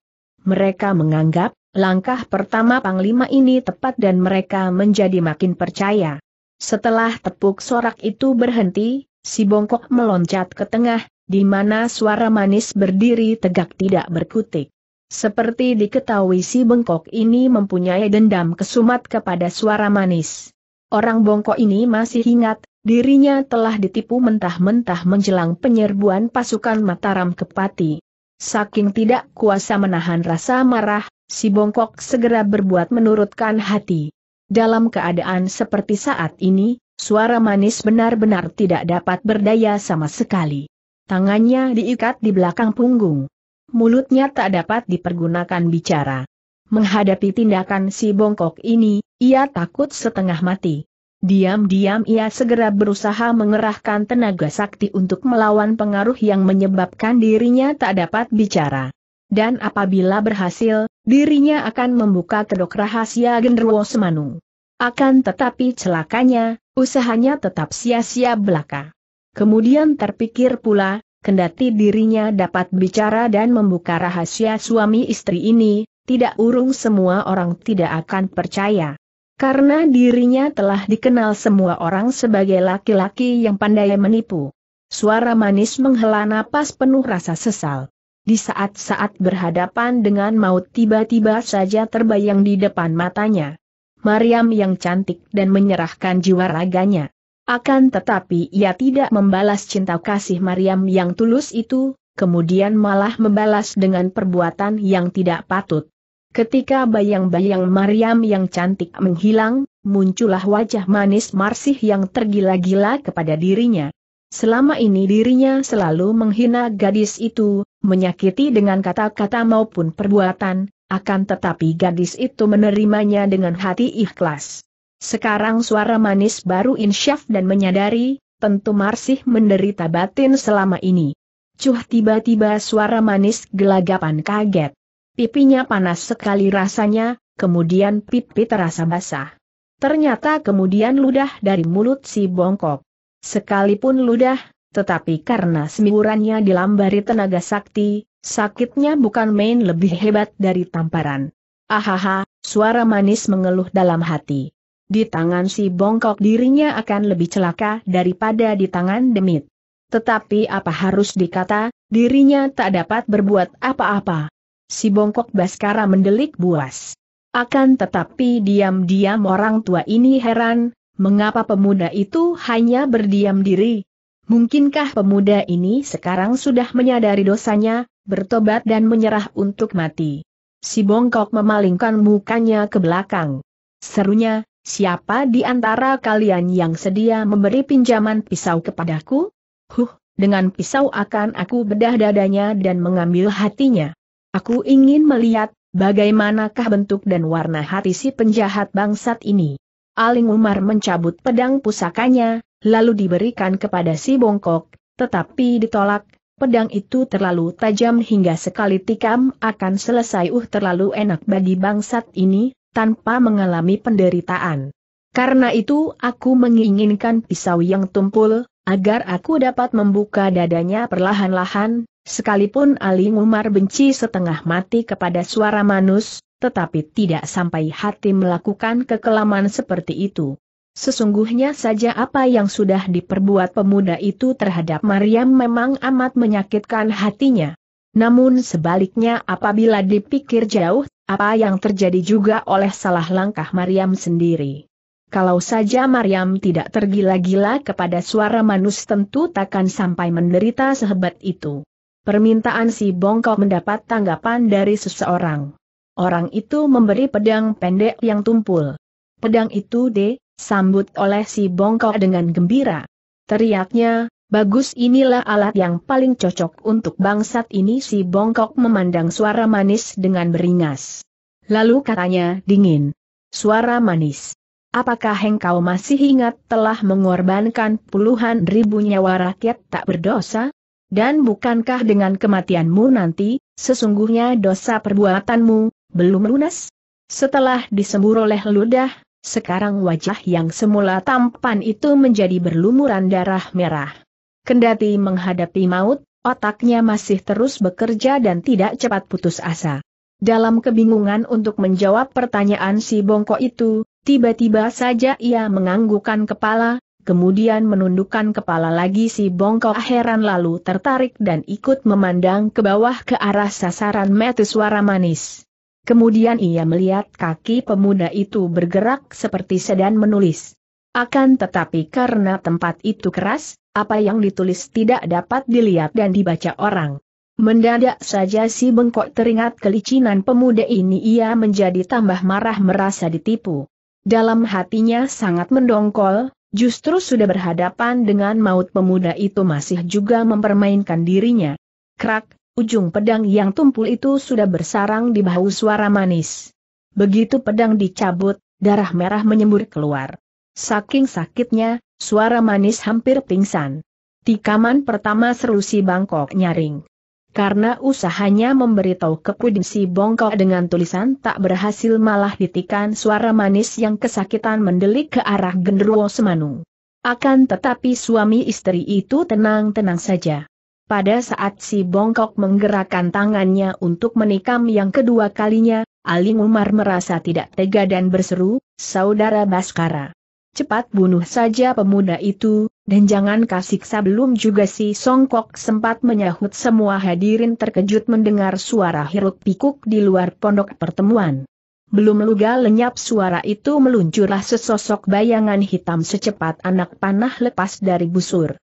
Mereka menganggap langkah pertama Panglima ini tepat dan mereka menjadi makin percaya. Setelah tepuk sorak itu berhenti, si bongkok meloncat ke tengah, di mana suara manis berdiri tegak tidak berkutik. Seperti diketahui si bengkok ini mempunyai dendam kesumat kepada suara manis. Orang bongkok ini masih ingat, dirinya telah ditipu mentah-mentah menjelang penyerbuan pasukan Mataram ke Pati. Saking tidak kuasa menahan rasa marah, si bongkok segera berbuat menurutkan hati. Dalam keadaan seperti saat ini, suara manis benar-benar tidak dapat berdaya sama sekali. Tangannya diikat di belakang punggung. Mulutnya tak dapat dipergunakan bicara. Menghadapi tindakan si bongkok ini, ia takut setengah mati. Diam-diam ia segera berusaha mengerahkan tenaga sakti untuk melawan pengaruh yang menyebabkan dirinya tak dapat bicara. Dan apabila berhasil, dirinya akan membuka kedok rahasia Gendruwo Semanu. Akan tetapi celakanya, usahanya tetap sia-sia belaka. Kemudian terpikir pula, kendati dirinya dapat bicara dan membuka rahasia suami istri ini, tidak urung semua orang tidak akan percaya. Karena dirinya telah dikenal semua orang sebagai laki-laki yang pandai menipu. Suara manis menghela napas penuh rasa sesal. Di saat-saat berhadapan dengan maut tiba-tiba saja terbayang di depan matanya. Mariam yang cantik dan menyerahkan jiwa raganya. Akan tetapi ia tidak membalas cinta kasih Mariam yang tulus itu, kemudian malah membalas dengan perbuatan yang tidak patut. Ketika bayang-bayang Mariam yang cantik menghilang, muncullah wajah manis Marsih yang tergila-gila kepada dirinya. Selama ini dirinya selalu menghina gadis itu, menyakiti dengan kata-kata maupun perbuatan, akan tetapi gadis itu menerimanya dengan hati ikhlas. Sekarang suara manis baru insyaf dan menyadari, tentu Marsih menderita batin selama ini. Cuh, tiba-tiba suara manis gelagapan kaget. Pipinya panas sekali rasanya, kemudian pipi terasa basah. Ternyata kemudian ludah dari mulut si bongkok. Sekalipun ludah, tetapi karena semburannya dilambari tenaga sakti, sakitnya bukan main, lebih hebat dari tamparan. Ahaha, suara manis mengeluh dalam hati. Di tangan si bongkok dirinya akan lebih celaka daripada di tangan demit. Tetapi apa harus dikata, dirinya tak dapat berbuat apa-apa. Si bongkok Baskara mendelik buas. Akan tetapi diam-diam orang tua ini heran. Mengapa pemuda itu hanya berdiam diri? Mungkinkah pemuda ini sekarang sudah menyadari dosanya, bertobat dan menyerah untuk mati? Si bongkok memalingkan mukanya ke belakang. Serunya, siapa di antara kalian yang sedia memberi pinjaman pisau kepadaku? Huh, dengan pisau akan aku bedah dadanya dan mengambil hatinya. Aku ingin melihat, bagaimanakah bentuk dan warna hati si penjahat bangsat ini. Ali Umar mencabut pedang pusakanya, lalu diberikan kepada si bongkok, tetapi ditolak. Pedang itu terlalu tajam hingga sekali tikam akan selesai. Terlalu enak bagi bangsat ini, tanpa mengalami penderitaan. Karena itu aku menginginkan pisau yang tumpul, agar aku dapat membuka dadanya perlahan-lahan. Sekalipun Ali Umar benci setengah mati kepada suara manus, tetapi tidak sampai hati melakukan kekelaman seperti itu. Sesungguhnya saja apa yang sudah diperbuat pemuda itu terhadap Mariam memang amat menyakitkan hatinya. Namun sebaliknya apabila dipikir jauh, apa yang terjadi juga oleh salah langkah Mariam sendiri. Kalau saja Mariam tidak tergila-gila kepada suara manus tentu takkan sampai menderita sehebat itu. Permintaan si bongkok mendapat tanggapan dari seseorang. Orang itu memberi pedang pendek yang tumpul. Pedang itu disambut oleh si bongkok dengan gembira. Teriaknya, bagus, inilah alat yang paling cocok untuk bangsat ini. Si bongkok memandang suara manis dengan beringas. Lalu katanya dingin. Suara manis, apakah engkau masih ingat telah mengorbankan puluhan ribu nyawa rakyat tak berdosa? Dan bukankah dengan kematianmu nanti, sesungguhnya dosa perbuatanmu belum lunas? Setelah disembur oleh ludah, sekarang wajah yang semula tampan itu menjadi berlumuran darah merah. Kendati menghadapi maut, otaknya masih terus bekerja dan tidak cepat putus asa. Dalam kebingungan untuk menjawab pertanyaan si bongkok itu, tiba-tiba saja ia menganggukkan kepala, kemudian menundukkan kepala lagi. Si bongkok heran lalu tertarik dan ikut memandang ke bawah ke arah sasaran mata suara manis. Kemudian ia melihat kaki pemuda itu bergerak seperti sedang menulis. Akan tetapi karena tempat itu keras, apa yang ditulis tidak dapat dilihat dan dibaca orang. Mendadak saja si bengkok teringat kelicinan pemuda ini, ia menjadi tambah marah merasa ditipu. Dalam hatinya sangat mendongkol, justru sudah berhadapan dengan maut pemuda itu masih juga mempermainkan dirinya. Krak, ujung pedang yang tumpul itu sudah bersarang di bahu suara manis. Begitu pedang dicabut, darah merah menyembur keluar. Saking sakitnya, suara manis hampir pingsan. Tikaman pertama seru si bangkok nyaring. Karena usahanya memberitahu kepuding si bongkok dengan tulisan tak berhasil malah ditikan suara manis yang kesakitan mendelik ke arah Gendruwo Semanu. Akan tetapi suami istri itu tenang-tenang saja. Pada saat si bongkok menggerakkan tangannya untuk menikam yang kedua kalinya, Ali Umar merasa tidak tega dan berseru, "Saudara Baskara, cepat bunuh saja pemuda itu, dan jangan kasiksa." Belum juga si songkok sempat menyahut, semua hadirin terkejut mendengar suara hiruk-pikuk di luar pondok pertemuan. Belum luga lenyap suara itu, meluncurlah sesosok bayangan hitam secepat anak panah lepas dari busur.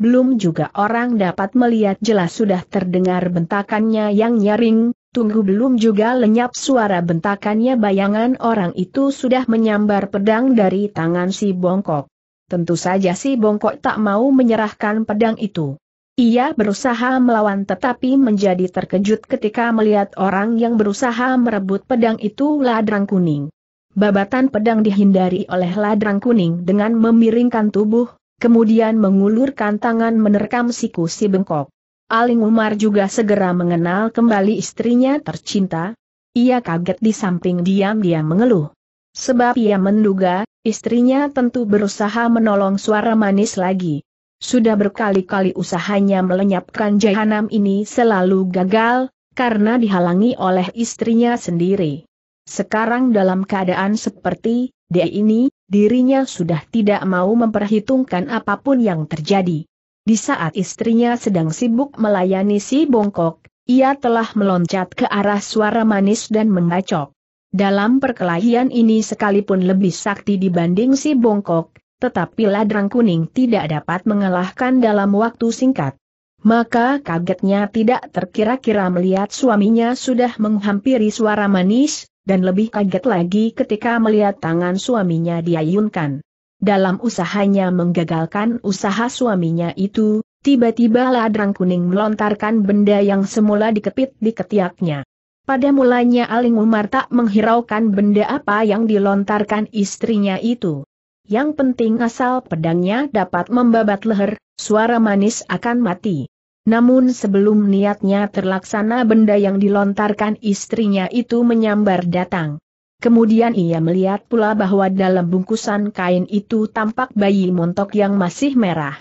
Belum juga orang dapat melihat jelas sudah terdengar bentakannya yang nyaring. Tunggu, belum juga lenyap suara bentakannya, bayangan orang itu sudah menyambar pedang dari tangan si bongkok. Tentu saja si bongkok tak mau menyerahkan pedang itu. Ia berusaha melawan tetapi menjadi terkejut ketika melihat orang yang berusaha merebut pedang itu Ladrang Kuning. Babatan pedang dihindari oleh Ladrang Kuning dengan memiringkan tubuh, kemudian mengulurkan tangan menerkam siku si bengkok. Ali Umar juga segera mengenal kembali istrinya tercinta. Ia kaget di samping diam-diam mengeluh. Sebab ia menduga, istrinya tentu berusaha menolong suara manis lagi. Sudah berkali-kali usahanya melenyapkan jahanam ini selalu gagal, karena dihalangi oleh istrinya sendiri. Sekarang dalam keadaan seperti dia ini, dirinya sudah tidak mau memperhitungkan apapun yang terjadi. Di saat istrinya sedang sibuk melayani si bongkok, ia telah meloncat ke arah suara manis dan membacok. Dalam perkelahian ini sekalipun lebih sakti dibanding si bongkok, tetapi Ladrang Kuning tidak dapat mengalahkan dalam waktu singkat. Maka kagetnya tidak terkira-kira melihat suaminya sudah menghampiri suara manis, dan lebih kaget lagi ketika melihat tangan suaminya diayunkan. Dalam usahanya menggagalkan usaha suaminya itu, tiba-tiba Ladrang Kuning melontarkan benda yang semula dikepit di ketiaknya. Pada mulanya Ali Umar tak menghiraukan benda apa yang dilontarkan istrinya itu. Yang penting asal pedangnya dapat membabat leher, suara manis akan mati. Namun sebelum niatnya terlaksana, benda yang dilontarkan istrinya itu menyambar datang. Kemudian ia melihat pula bahwa dalam bungkusan kain itu tampak bayi montok yang masih merah.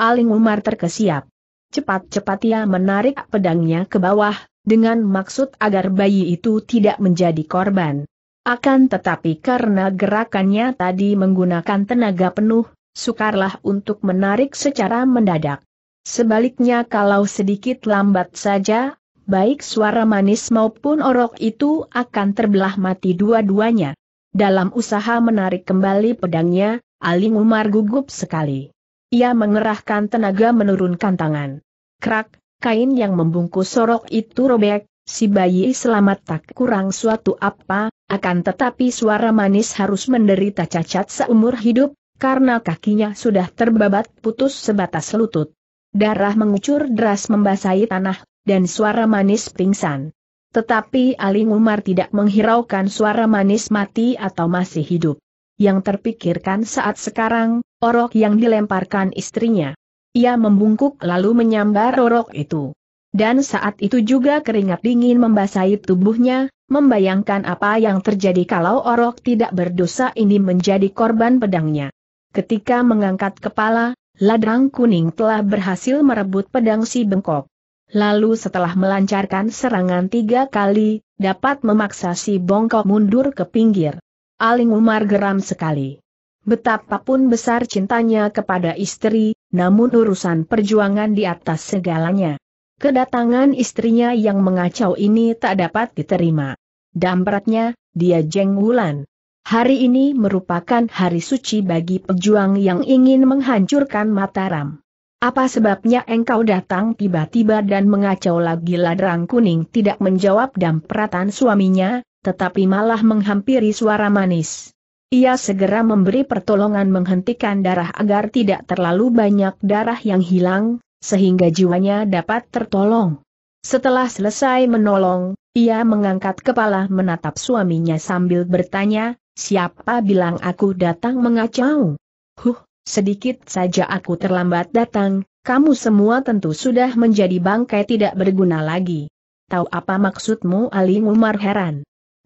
Ali Umar terkesiap. Cepat-cepat ia menarik pedangnya ke bawah, dengan maksud agar bayi itu tidak menjadi korban. Akan tetapi karena gerakannya tadi menggunakan tenaga penuh, sukarlah untuk menarik secara mendadak. Sebaliknya kalau sedikit lambat saja, baik suara manis maupun orok itu akan terbelah mati dua-duanya. Dalam usaha menarik kembali pedangnya, Ali Umar gugup sekali. Ia mengerahkan tenaga menurunkan tangan. Krak, kain yang membungkus orok itu robek, si bayi selamat tak kurang suatu apa, akan tetapi suara manis harus menderita cacat seumur hidup, karena kakinya sudah terbabat putus sebatas lutut. Darah mengucur deras membasahi tanah, dan suara manis pingsan. Tetapi Ali Umar tidak menghiraukan suara manis mati atau masih hidup. Yang terpikirkan saat sekarang, orok yang dilemparkan istrinya. Ia membungkuk lalu menyambar orok itu. Dan saat itu juga keringat dingin membasahi tubuhnya, membayangkan apa yang terjadi kalau orok tidak berdosa ini menjadi korban pedangnya. Ketika mengangkat kepala, Ladrang Kuning telah berhasil merebut pedang si bengkok. Lalu setelah melancarkan serangan 3 kali, dapat memaksa si bongkok mundur ke pinggir. Ali Umar geram sekali. Betapapun besar cintanya kepada istri, namun urusan perjuangan di atas segalanya. Kedatangan istrinya yang mengacau ini tak dapat diterima. Dampratnya, dia jenggulan. Hari ini merupakan hari suci bagi pejuang yang ingin menghancurkan Mataram. Apa sebabnya engkau datang tiba-tiba dan mengacau lagi?" Ladrang Kuning tidak menjawab dampratan suaminya, tetapi malah menghampiri suara manis. Ia segera memberi pertolongan menghentikan darah agar tidak terlalu banyak darah yang hilang, sehingga jiwanya dapat tertolong. Setelah selesai menolong, ia mengangkat kepala menatap suaminya sambil bertanya, "Siapa bilang aku datang mengacau? Sedikit saja aku terlambat datang, kamu semua tentu sudah menjadi bangkai tidak berguna lagi. Tahu apa maksudmu?" Ali Umar heran.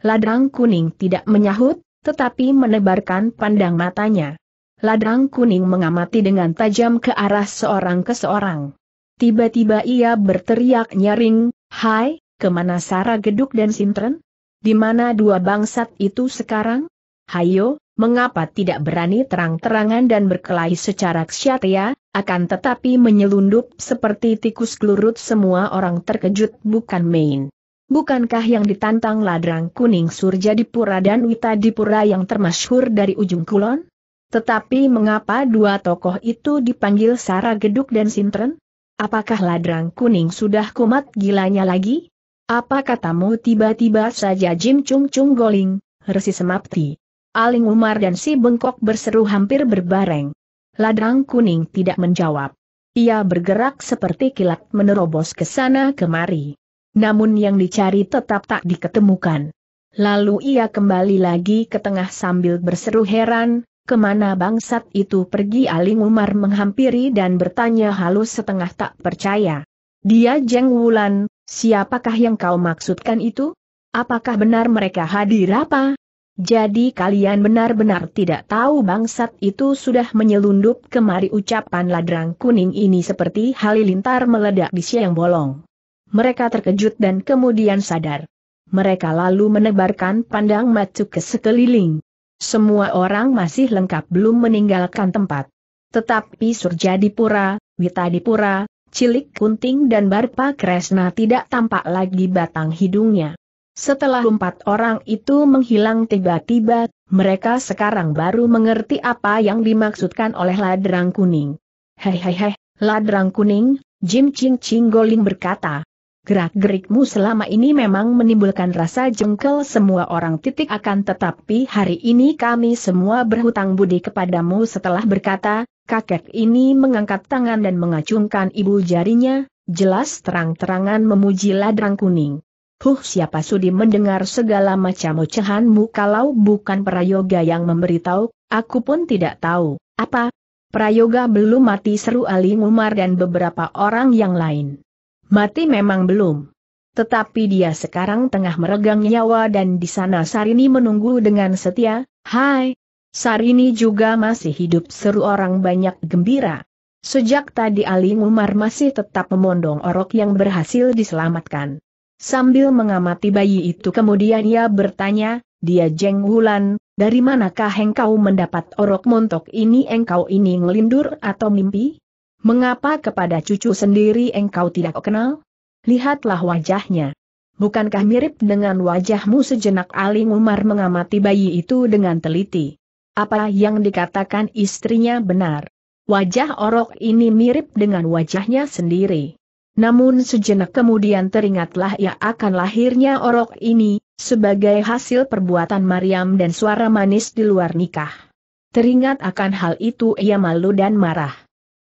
Ladrang Kuning tidak menyahut, tetapi menebarkan pandang matanya. Ladrang Kuning mengamati dengan tajam ke arah seorang ke seorang. Tiba-tiba ia berteriak nyaring, "Hai, kemana Sara Geduk dan Sintren? Di mana dua bangsat itu sekarang? Hayo! Mengapa tidak berani terang-terangan dan berkelahi secara ksatria, akan tetapi menyelundup seperti tikus kelurut?" Semua orang terkejut bukan main. Bukankah yang ditantang Ladrang Kuning Surjadipura dan Witadipura yang termasyhur dari ujung Kulon? Tetapi mengapa dua tokoh itu dipanggil Sara Geduk dan Sintren? Apakah Ladrang Kuning sudah kumat gilanya lagi? "Apa katamu?" tiba-tiba saja Jim Ching Chingoling, Resi Sempati, Ali Umar dan si bengkok berseru hampir berbareng. Ladrang Kuning tidak menjawab. Ia bergerak seperti kilat menerobos ke sana kemari. Namun yang dicari tetap tak diketemukan. Lalu ia kembali lagi ke tengah sambil berseru heran, "Kemana bangsat itu pergi?" Ali Umar menghampiri dan bertanya halus setengah tak percaya. "Dia Jeng Wulan, siapakah yang kau maksudkan itu? Apakah benar mereka hadir apa? Jadi kalian benar-benar tidak tahu bangsat itu sudah menyelundup kemari?" Ucapan Ladrang Kuning ini seperti halilintar meledak di siang bolong. Mereka terkejut dan kemudian sadar. Mereka lalu menebarkan pandang mata ke sekeliling. Semua orang masih lengkap belum meninggalkan tempat. Tetapi Surjadipura, Witadipura, Cilik Kunting dan Sarpa Kresna tidak tampak lagi batang hidungnya. Setelah empat orang itu menghilang tiba-tiba, mereka sekarang baru mengerti apa yang dimaksudkan oleh Ladrang Kuning. "Hehehe, Ladrang Kuning," Jim Ching Chingoling berkata, "gerak-gerikmu selama ini memang menimbulkan rasa jengkel semua orang. Akan tetapi hari ini kami semua berhutang budi kepadamu." Setelah berkata, kakek ini mengangkat tangan dan mengacungkan ibu jarinya, jelas terang-terangan memuji Ladrang Kuning. Siapa sudi mendengar segala macam ocehanmu kalau bukan Prayoga yang memberitahu, aku pun tidak tahu." "Apa? Prayoga belum mati?" seru Ali Umar dan beberapa orang yang lain. "Mati memang belum. Tetapi dia sekarang tengah meregang nyawa dan di sana Sarini menunggu dengan setia." "Hai, Sarini juga masih hidup?" seru orang banyak gembira. Sejak tadi Ali Umar masih tetap memondong orok yang berhasil diselamatkan. Sambil mengamati bayi itu kemudian ia bertanya, "Dia Jeng Wulan, dari manakah engkau mendapat orok montok ini? Engkau ini ngelindur atau mimpi? Mengapa kepada cucu sendiri engkau tidak kenal? Lihatlah wajahnya. Bukankah mirip dengan wajahmu?" Sejenak Ali Umar mengamati bayi itu dengan teliti. Apa yang dikatakan istrinya benar. Wajah orok ini mirip dengan wajahnya sendiri. Namun sejenak kemudian teringatlah ia akan lahirnya orok ini, sebagai hasil perbuatan Mariam dan suara manis di luar nikah. Teringat akan hal itu ia malu dan marah.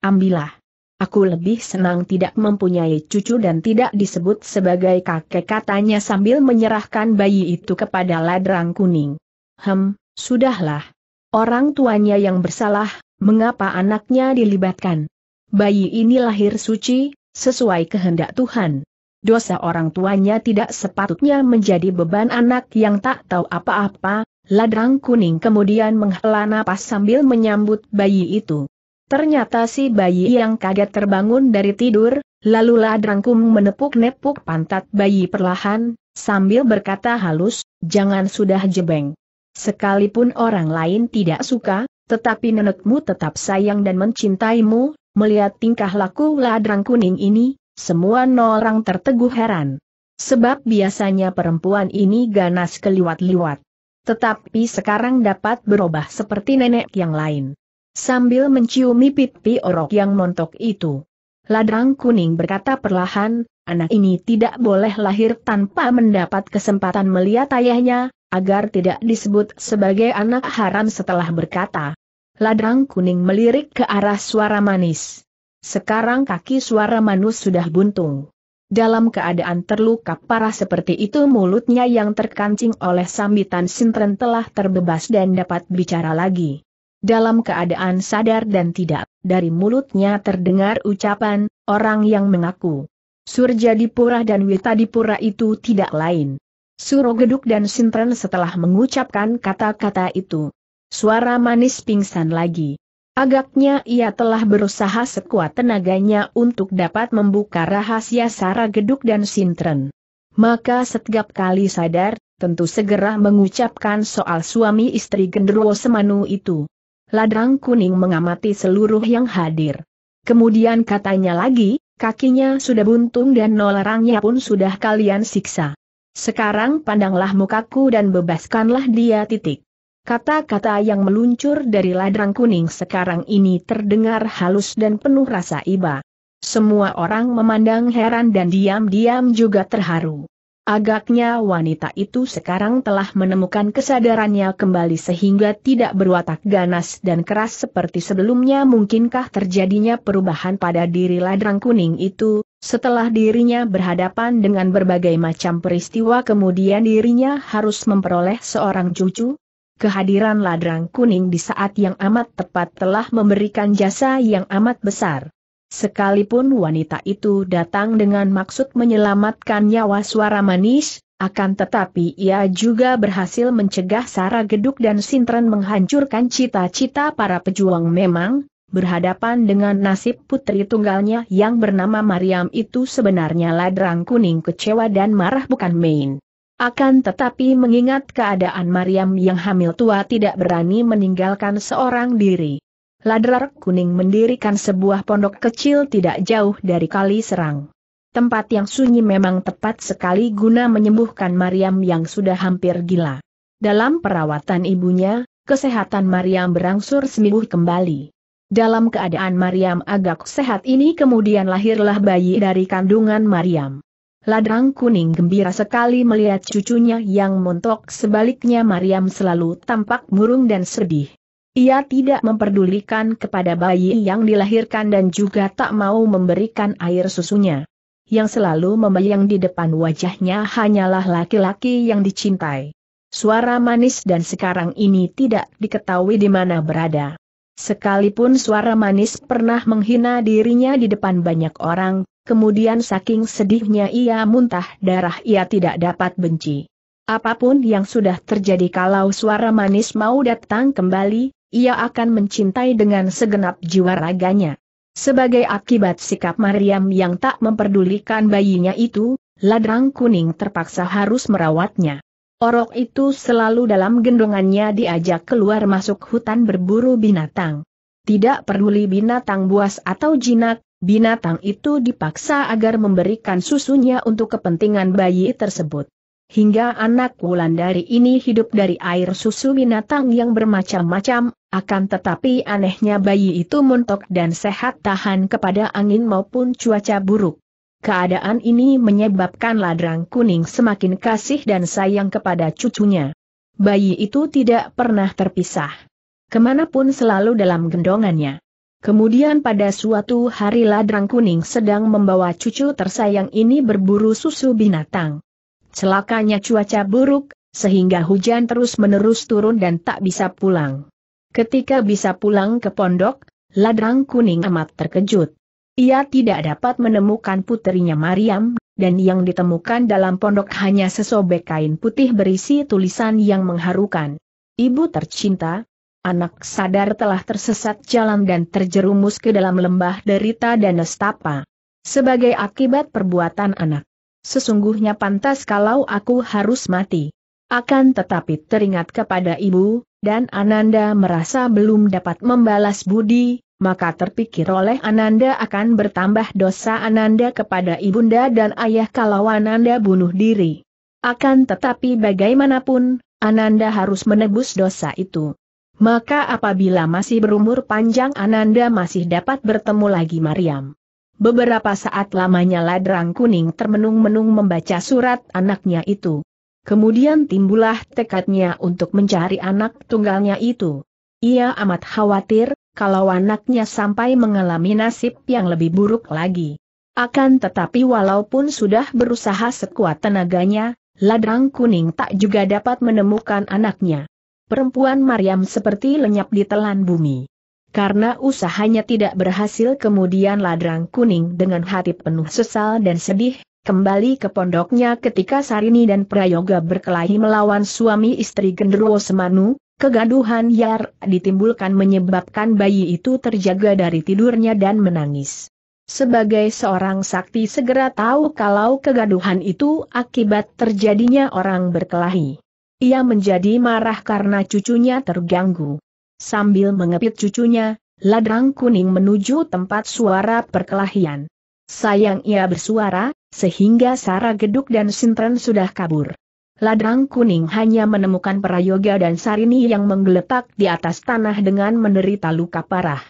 "Ambillah. Aku lebih senang tidak mempunyai cucu dan tidak disebut sebagai kakek," katanya sambil menyerahkan bayi itu kepada Ladrang Kuning. Sudahlah. Orang tuanya yang bersalah, mengapa anaknya dilibatkan? Bayi ini lahir suci, sesuai kehendak Tuhan. Dosa orang tuanya tidak sepatutnya menjadi beban anak yang tak tahu apa-apa. Ladrang Kuning kemudian menghela napas sambil menyambut bayi itu. Ternyata si bayi yang kaget terbangun dari tidur, lalu Ladrang Kuning menepuk-nepuk pantat bayi perlahan, sambil berkata halus, "Jangan sudah jebeng. Sekalipun orang lain tidak suka, tetapi nenekmu tetap sayang dan mencintaimu." Melihat tingkah laku Ladrang Kuning ini, semua orang terteguh heran. Sebab biasanya perempuan ini ganas keliwat-liwat. Tetapi sekarang dapat berubah seperti nenek yang lain. sambil menciumi pipi orok yang montok itu. Ladrang Kuning berkata perlahan, anak ini tidak boleh lahir tanpa mendapat kesempatan melihat ayahnya, agar tidak disebut sebagai anak haram. Setelah berkata, Ladrang Kuning melirik ke arah suara manis. Sekarang kaki suara manis sudah buntung. Dalam keadaan terluka parah seperti itu, mulutnya yang terkancing oleh sambitan sintren telah terbebas dan dapat bicara lagi. Dalam keadaan sadar dan tidak, dari mulutnya terdengar ucapan, orang yang mengaku Surjadipura dan Witadipura itu tidak lain Suro Geduk dan Sintren. Setelah mengucapkan kata-kata itu, suara manis pingsan lagi. Agaknya ia telah berusaha sekuat tenaganya untuk dapat membuka rahasia Sara Geduk dan Sintren. Maka setiap kali sadar, tentu segera mengucapkan soal suami istri Gendruwo Semanu itu. Ladrang Kuning mengamati seluruh yang hadir. Kemudian katanya lagi, kakinya sudah buntung dan nolarangnya pun sudah kalian siksa. Sekarang pandanglah mukaku dan bebaskanlah dia. Kata-kata yang meluncur dari Ladrang Kuning sekarang ini terdengar halus dan penuh rasa iba. Semua orang memandang heran dan diam-diam juga terharu. Agaknya wanita itu sekarang telah menemukan kesadarannya kembali sehingga tidak berwatak ganas dan keras seperti sebelumnya. Mungkinkah terjadinya perubahan pada diri Ladrang Kuning itu, setelah dirinya berhadapan dengan berbagai macam peristiwa kemudian dirinya harus memperoleh seorang cucu? Kehadiran Ladrang Kuning di saat yang amat tepat telah memberikan jasa yang amat besar. Sekalipun wanita itu datang dengan maksud menyelamatkan nyawa suara manis, akan tetapi ia juga berhasil mencegah Sara Geduk dan Sintren menghancurkan cita-cita para pejuang. Memang, berhadapan dengan nasib putri tunggalnya yang bernama Mariam itu sebenarnya Ladrang Kuning kecewa dan marah bukan main. Akan tetapi mengingat keadaan Mariam yang hamil tua tidak berani meninggalkan seorang diri. Ladrang Kuning mendirikan sebuah pondok kecil tidak jauh dari Kali Serang. Tempat yang sunyi memang tepat sekali guna menyembuhkan Mariam yang sudah hampir gila. Dalam perawatan ibunya, kesehatan Mariam berangsur sembuh kembali. Dalam keadaan Mariam agak sehat ini kemudian lahirlah bayi dari kandungan Mariam. Ladrang Kuning gembira sekali melihat cucunya yang montok. Sebaliknya Mariam selalu tampak murung dan sedih. Ia tidak memperdulikan kepada bayi yang dilahirkan dan juga tak mau memberikan air susunya. Yang selalu membayang di depan wajahnya hanyalah laki-laki yang dicintai. Suara manis dan sekarang ini tidak diketahui di mana berada. Sekalipun suara manis pernah menghina dirinya di depan banyak orang, kemudian saking sedihnya ia muntah darah. Ia tidak dapat benci. Apapun yang sudah terjadi, kalau suara manis mau datang kembali, ia akan mencintai dengan segenap jiwa raganya. Sebagai akibat sikap Mariam yang tak memperdulikan bayinya itu, Ladrang Kuning terpaksa harus merawatnya. Orok itu selalu dalam gendongannya diajak keluar masuk hutan berburu binatang. Tidak peduli binatang buas atau jinak, binatang itu dipaksa agar memberikan susunya untuk kepentingan bayi tersebut. Hingga anak Wulandari ini hidup dari air susu binatang yang bermacam-macam, akan tetapi anehnya bayi itu montok dan sehat tahan kepada angin maupun cuaca buruk. Keadaan ini menyebabkan Ladrang Kuning semakin kasih dan sayang kepada cucunya. Bayi itu tidak pernah terpisah. Kemanapun selalu dalam gendongannya. Kemudian pada suatu hari Ladrang Kuning sedang membawa cucu tersayang ini berburu susu binatang. Celakanya cuaca buruk, sehingga hujan terus-menerus turun dan tak bisa pulang. Ketika bisa pulang ke pondok, Ladrang Kuning amat terkejut. Ia tidak dapat menemukan putrinya Mariam, dan yang ditemukan dalam pondok hanya sesobek kain putih berisi tulisan yang mengharukan. Ibu tercinta, anak sadar telah tersesat jalan dan terjerumus ke dalam lembah derita dan nestapa. Sebagai akibat perbuatan anak. Sesungguhnya pantas kalau aku harus mati. Akan tetapi teringat kepada ibu, dan Ananda merasa belum dapat membalas budi, maka terpikir oleh Ananda akan bertambah dosa Ananda kepada ibunda dan ayah kalau Ananda bunuh diri. Akan tetapi bagaimanapun, Ananda harus menebus dosa itu. Maka apabila masih berumur panjang Ananda masih dapat bertemu lagi Mariam. Beberapa saat lamanya Ladrang Kuning termenung-menung membaca surat anaknya itu. Kemudian timbullah tekadnya untuk mencari anak tunggalnya itu. Ia amat khawatir kalau anaknya sampai mengalami nasib yang lebih buruk lagi. Akan tetapi walaupun sudah berusaha sekuat tenaganya, Ladrang Kuning tak juga dapat menemukan anaknya. Perempuan Mariam seperti lenyap di telan bumi. Karena usahanya tidak berhasil, kemudian Ladrang Kuning dengan hati penuh sesal dan sedih, kembali ke pondoknya ketika Sarini dan Prayoga berkelahi melawan suami istri Gendruwo Semanu. Kegaduhan yang ditimbulkan menyebabkan bayi itu terjaga dari tidurnya dan menangis. Sebagai seorang sakti segera tahu kalau kegaduhan itu akibat terjadinya orang berkelahi. Ia menjadi marah karena cucunya terganggu. Sambil mengepit cucunya, Ladrang Kuning menuju tempat suara perkelahian. Sayang ia bersuara, sehingga Sara Geduk dan Sintren sudah kabur. Ladrang Kuning hanya menemukan Prayoga dan Sarini yang menggeletak di atas tanah dengan menderita luka parah.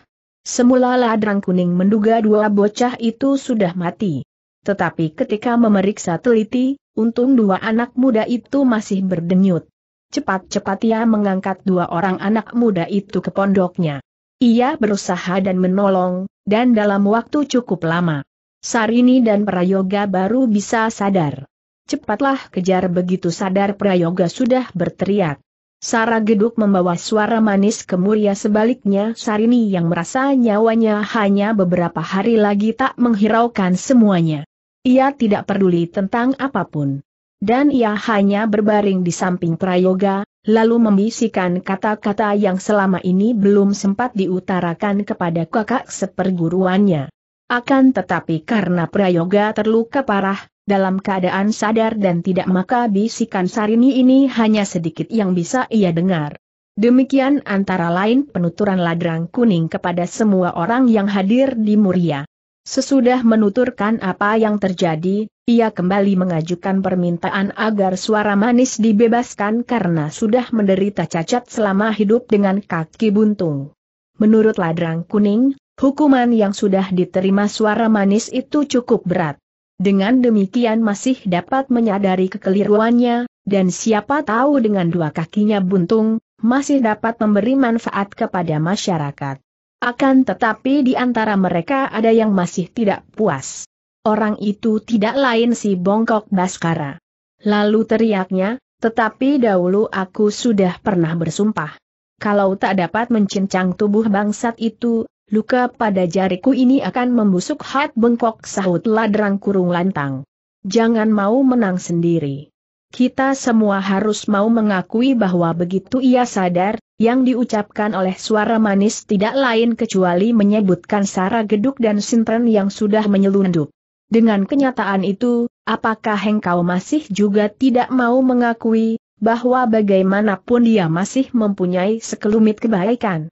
Semula Ladrang Kuning menduga dua bocah itu sudah mati. Tetapi ketika memeriksa teliti, untung dua anak muda itu masih berdenyut. Cepat-cepat ia mengangkat dua orang anak muda itu ke pondoknya. Ia berusaha dan menolong, dan dalam waktu cukup lama, Sarini dan Prayoga baru bisa sadar. Cepatlah kejar, begitu sadar Prayoga sudah berteriak. Sara Geduk membawa suara manis ke Muria, sebaliknya Sarini yang merasa nyawanya hanya beberapa hari lagi tak menghiraukan semuanya. Ia tidak peduli tentang apapun. Dan ia hanya berbaring di samping Prayoga, lalu membisikkan kata-kata yang selama ini belum sempat diutarakan kepada kakak seperguruannya. Akan tetapi karena Prayoga terluka parah, dalam keadaan sadar dan tidak, maka bisikan Sarini ini hanya sedikit yang bisa ia dengar. Demikian antara lain penuturan Ladrang Kuning kepada semua orang yang hadir di Muria. Sesudah menuturkan apa yang terjadi, ia kembali mengajukan permintaan agar suara manis dibebaskan karena sudah menderita cacat selama hidup dengan kaki buntung. Menurut Ladrang Kuning, hukuman yang sudah diterima suara manis itu cukup berat. Dengan demikian masih dapat menyadari kekeliruannya, dan siapa tahu dengan dua kakinya buntung, masih dapat memberi manfaat kepada masyarakat. Akan tetapi di antara mereka ada yang masih tidak puas. Orang itu tidak lain si Bongkok Baskara. Lalu teriaknya, tetapi dahulu aku sudah pernah bersumpah. Kalau tak dapat mencincang tubuh bangsat itu, luka pada jariku ini akan membusuk. Hat bengkok, sahut Ladrang Kurung lantang. Jangan mau menang sendiri. Kita semua harus mau mengakui bahwa begitu ia sadar, yang diucapkan oleh suara manis tidak lain kecuali menyebutkan Sara Geduk dan Sintren yang sudah menyelundup. Dengan kenyataan itu, apakah engkau masih juga tidak mau mengakui bahwa bagaimanapun dia masih mempunyai sekelumit kebaikan?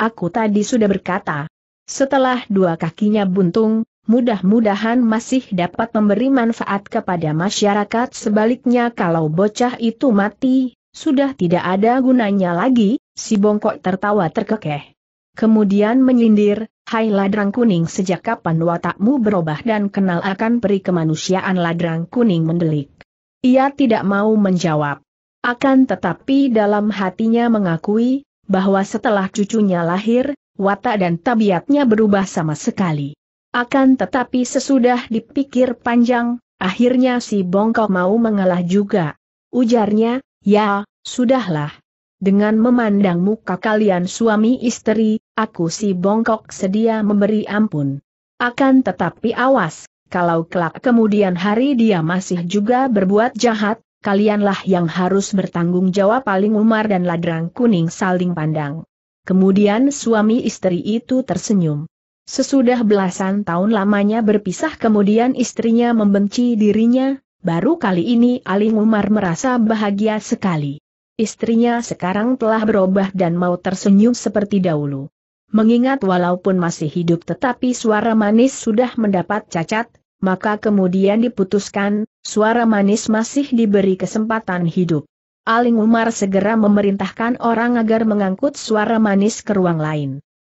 Aku tadi sudah berkata, setelah dua kakinya buntung, mudah-mudahan masih dapat memberi manfaat kepada masyarakat. Sebaliknya kalau bocah itu mati, sudah tidak ada gunanya lagi. Si Bongkok tertawa terkekeh. Kemudian menyindir, hai Ladrang Kuning, sejak kapan watakmu berubah dan kenal akan peri kemanusiaan? Ladrang Kuning mendelik. Ia tidak mau menjawab. Akan tetapi dalam hatinya mengakui, bahwa setelah cucunya lahir, watak dan tabiatnya berubah sama sekali. Akan tetapi sesudah dipikir panjang, akhirnya si Bongkok mau mengalah juga. Ujarnya, ya, sudahlah. Dengan memandang muka kalian suami istri, aku si Bongkok sedia memberi ampun. Akan tetapi awas, kalau kelak kemudian hari dia masih juga berbuat jahat, kalianlah yang harus bertanggung jawab. Paling Umar dan Ladrang Kuning saling pandang. Kemudian suami istri itu tersenyum. Sesudah belasan tahun lamanya berpisah, kemudian istrinya membenci dirinya, baru kali ini Ali Umar merasa bahagia sekali. Istrinya sekarang telah berubah dan mau tersenyum seperti dahulu. Mengingat walaupun masih hidup tetapi suara manis sudah mendapat cacat, maka kemudian diputuskan, suara manis masih diberi kesempatan hidup. Ali Umar segera memerintahkan orang agar mengangkut suara manis ke ruang lain.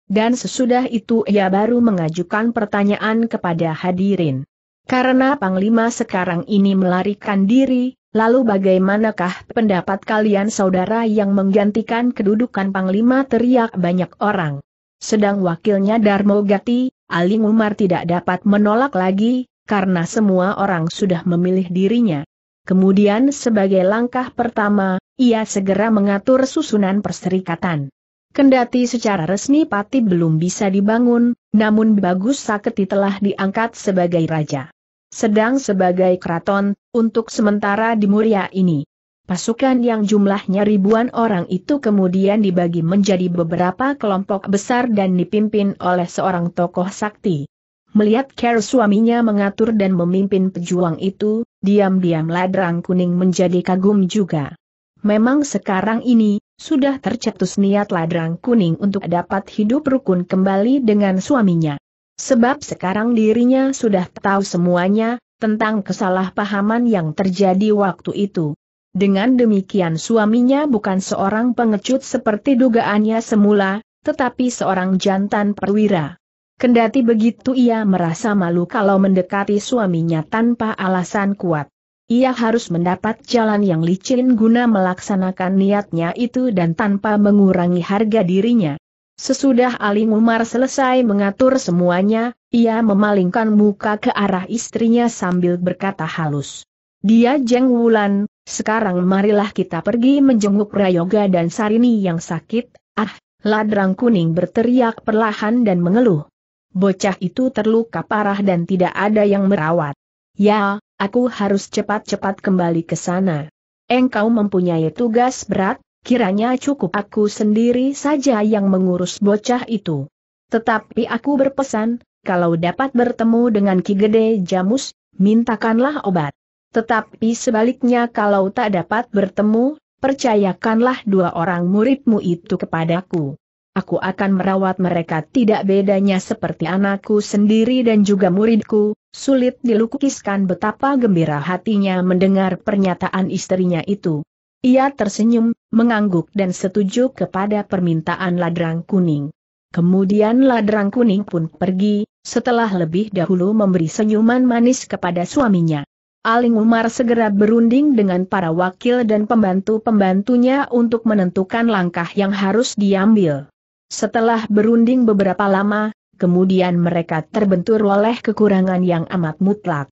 Dan sesudah itu ia baru mengajukan pertanyaan kepada hadirin. Karena Panglima sekarang ini melarikan diri, lalu bagaimanakah pendapat kalian saudara yang menggantikan kedudukan Panglima, teriak banyak orang. Sedang wakilnya Darmogati, Ali Umar tidak dapat menolak lagi, karena semua orang sudah memilih dirinya. Kemudian sebagai langkah pertama, ia segera mengatur susunan perserikatan. Kendati secara resmi Pati belum bisa dibangun, namun Bagus Sakti telah diangkat sebagai raja. Sedang sebagai keraton, untuk sementara di Muria ini. Pasukan yang jumlahnya ribuan orang itu kemudian dibagi menjadi beberapa kelompok besar dan dipimpin oleh seorang tokoh sakti. Melihat cara suaminya mengatur dan memimpin pejuang itu, diam-diam Ladrang Kuning menjadi kagum juga. Memang sekarang ini, sudah tercetus niat Ladrang Kuning untuk dapat hidup rukun kembali dengan suaminya. Sebab sekarang dirinya sudah tahu semuanya, tentang kesalahpahaman yang terjadi waktu itu. Dengan demikian suaminya bukan seorang pengecut seperti dugaannya semula, tetapi seorang jantan perwira. Kendati begitu ia merasa malu kalau mendekati suaminya tanpa alasan kuat. Ia harus mendapat jalan yang licin guna melaksanakan niatnya itu dan tanpa mengurangi harga dirinya. Sesudah Ali Umar selesai mengatur semuanya, ia memalingkan muka ke arah istrinya sambil berkata halus. "Dia Jeng Wulan, sekarang marilah kita pergi menjenguk Prayoga dan Sarini yang sakit." "Ah!" Ladrang Kuning berteriak perlahan dan mengeluh. "Bocah itu terluka parah dan tidak ada yang merawat. Ya, aku harus cepat-cepat kembali ke sana. Engkau mempunyai tugas berat, kiranya cukup aku sendiri saja yang mengurus bocah itu. Tetapi aku berpesan, kalau dapat bertemu dengan Ki Gede Jamus, mintakanlah obat. Tetapi sebaliknya kalau tak dapat bertemu, percayakanlah dua orang muridmu itu kepadaku. Aku akan merawat mereka tidak bedanya seperti anakku sendiri dan juga muridku." Sulit dilukiskan betapa gembira hatinya mendengar pernyataan istrinya itu. Ia tersenyum, mengangguk dan setuju kepada permintaan Ladrang Kuning. Kemudian Ladrang Kuning pun pergi, setelah lebih dahulu memberi senyuman manis kepada suaminya. Ali Umar segera berunding dengan para wakil dan pembantu-pembantunya untuk menentukan langkah yang harus diambil. Setelah berunding beberapa lama, kemudian mereka terbentur oleh kekurangan yang amat mutlak.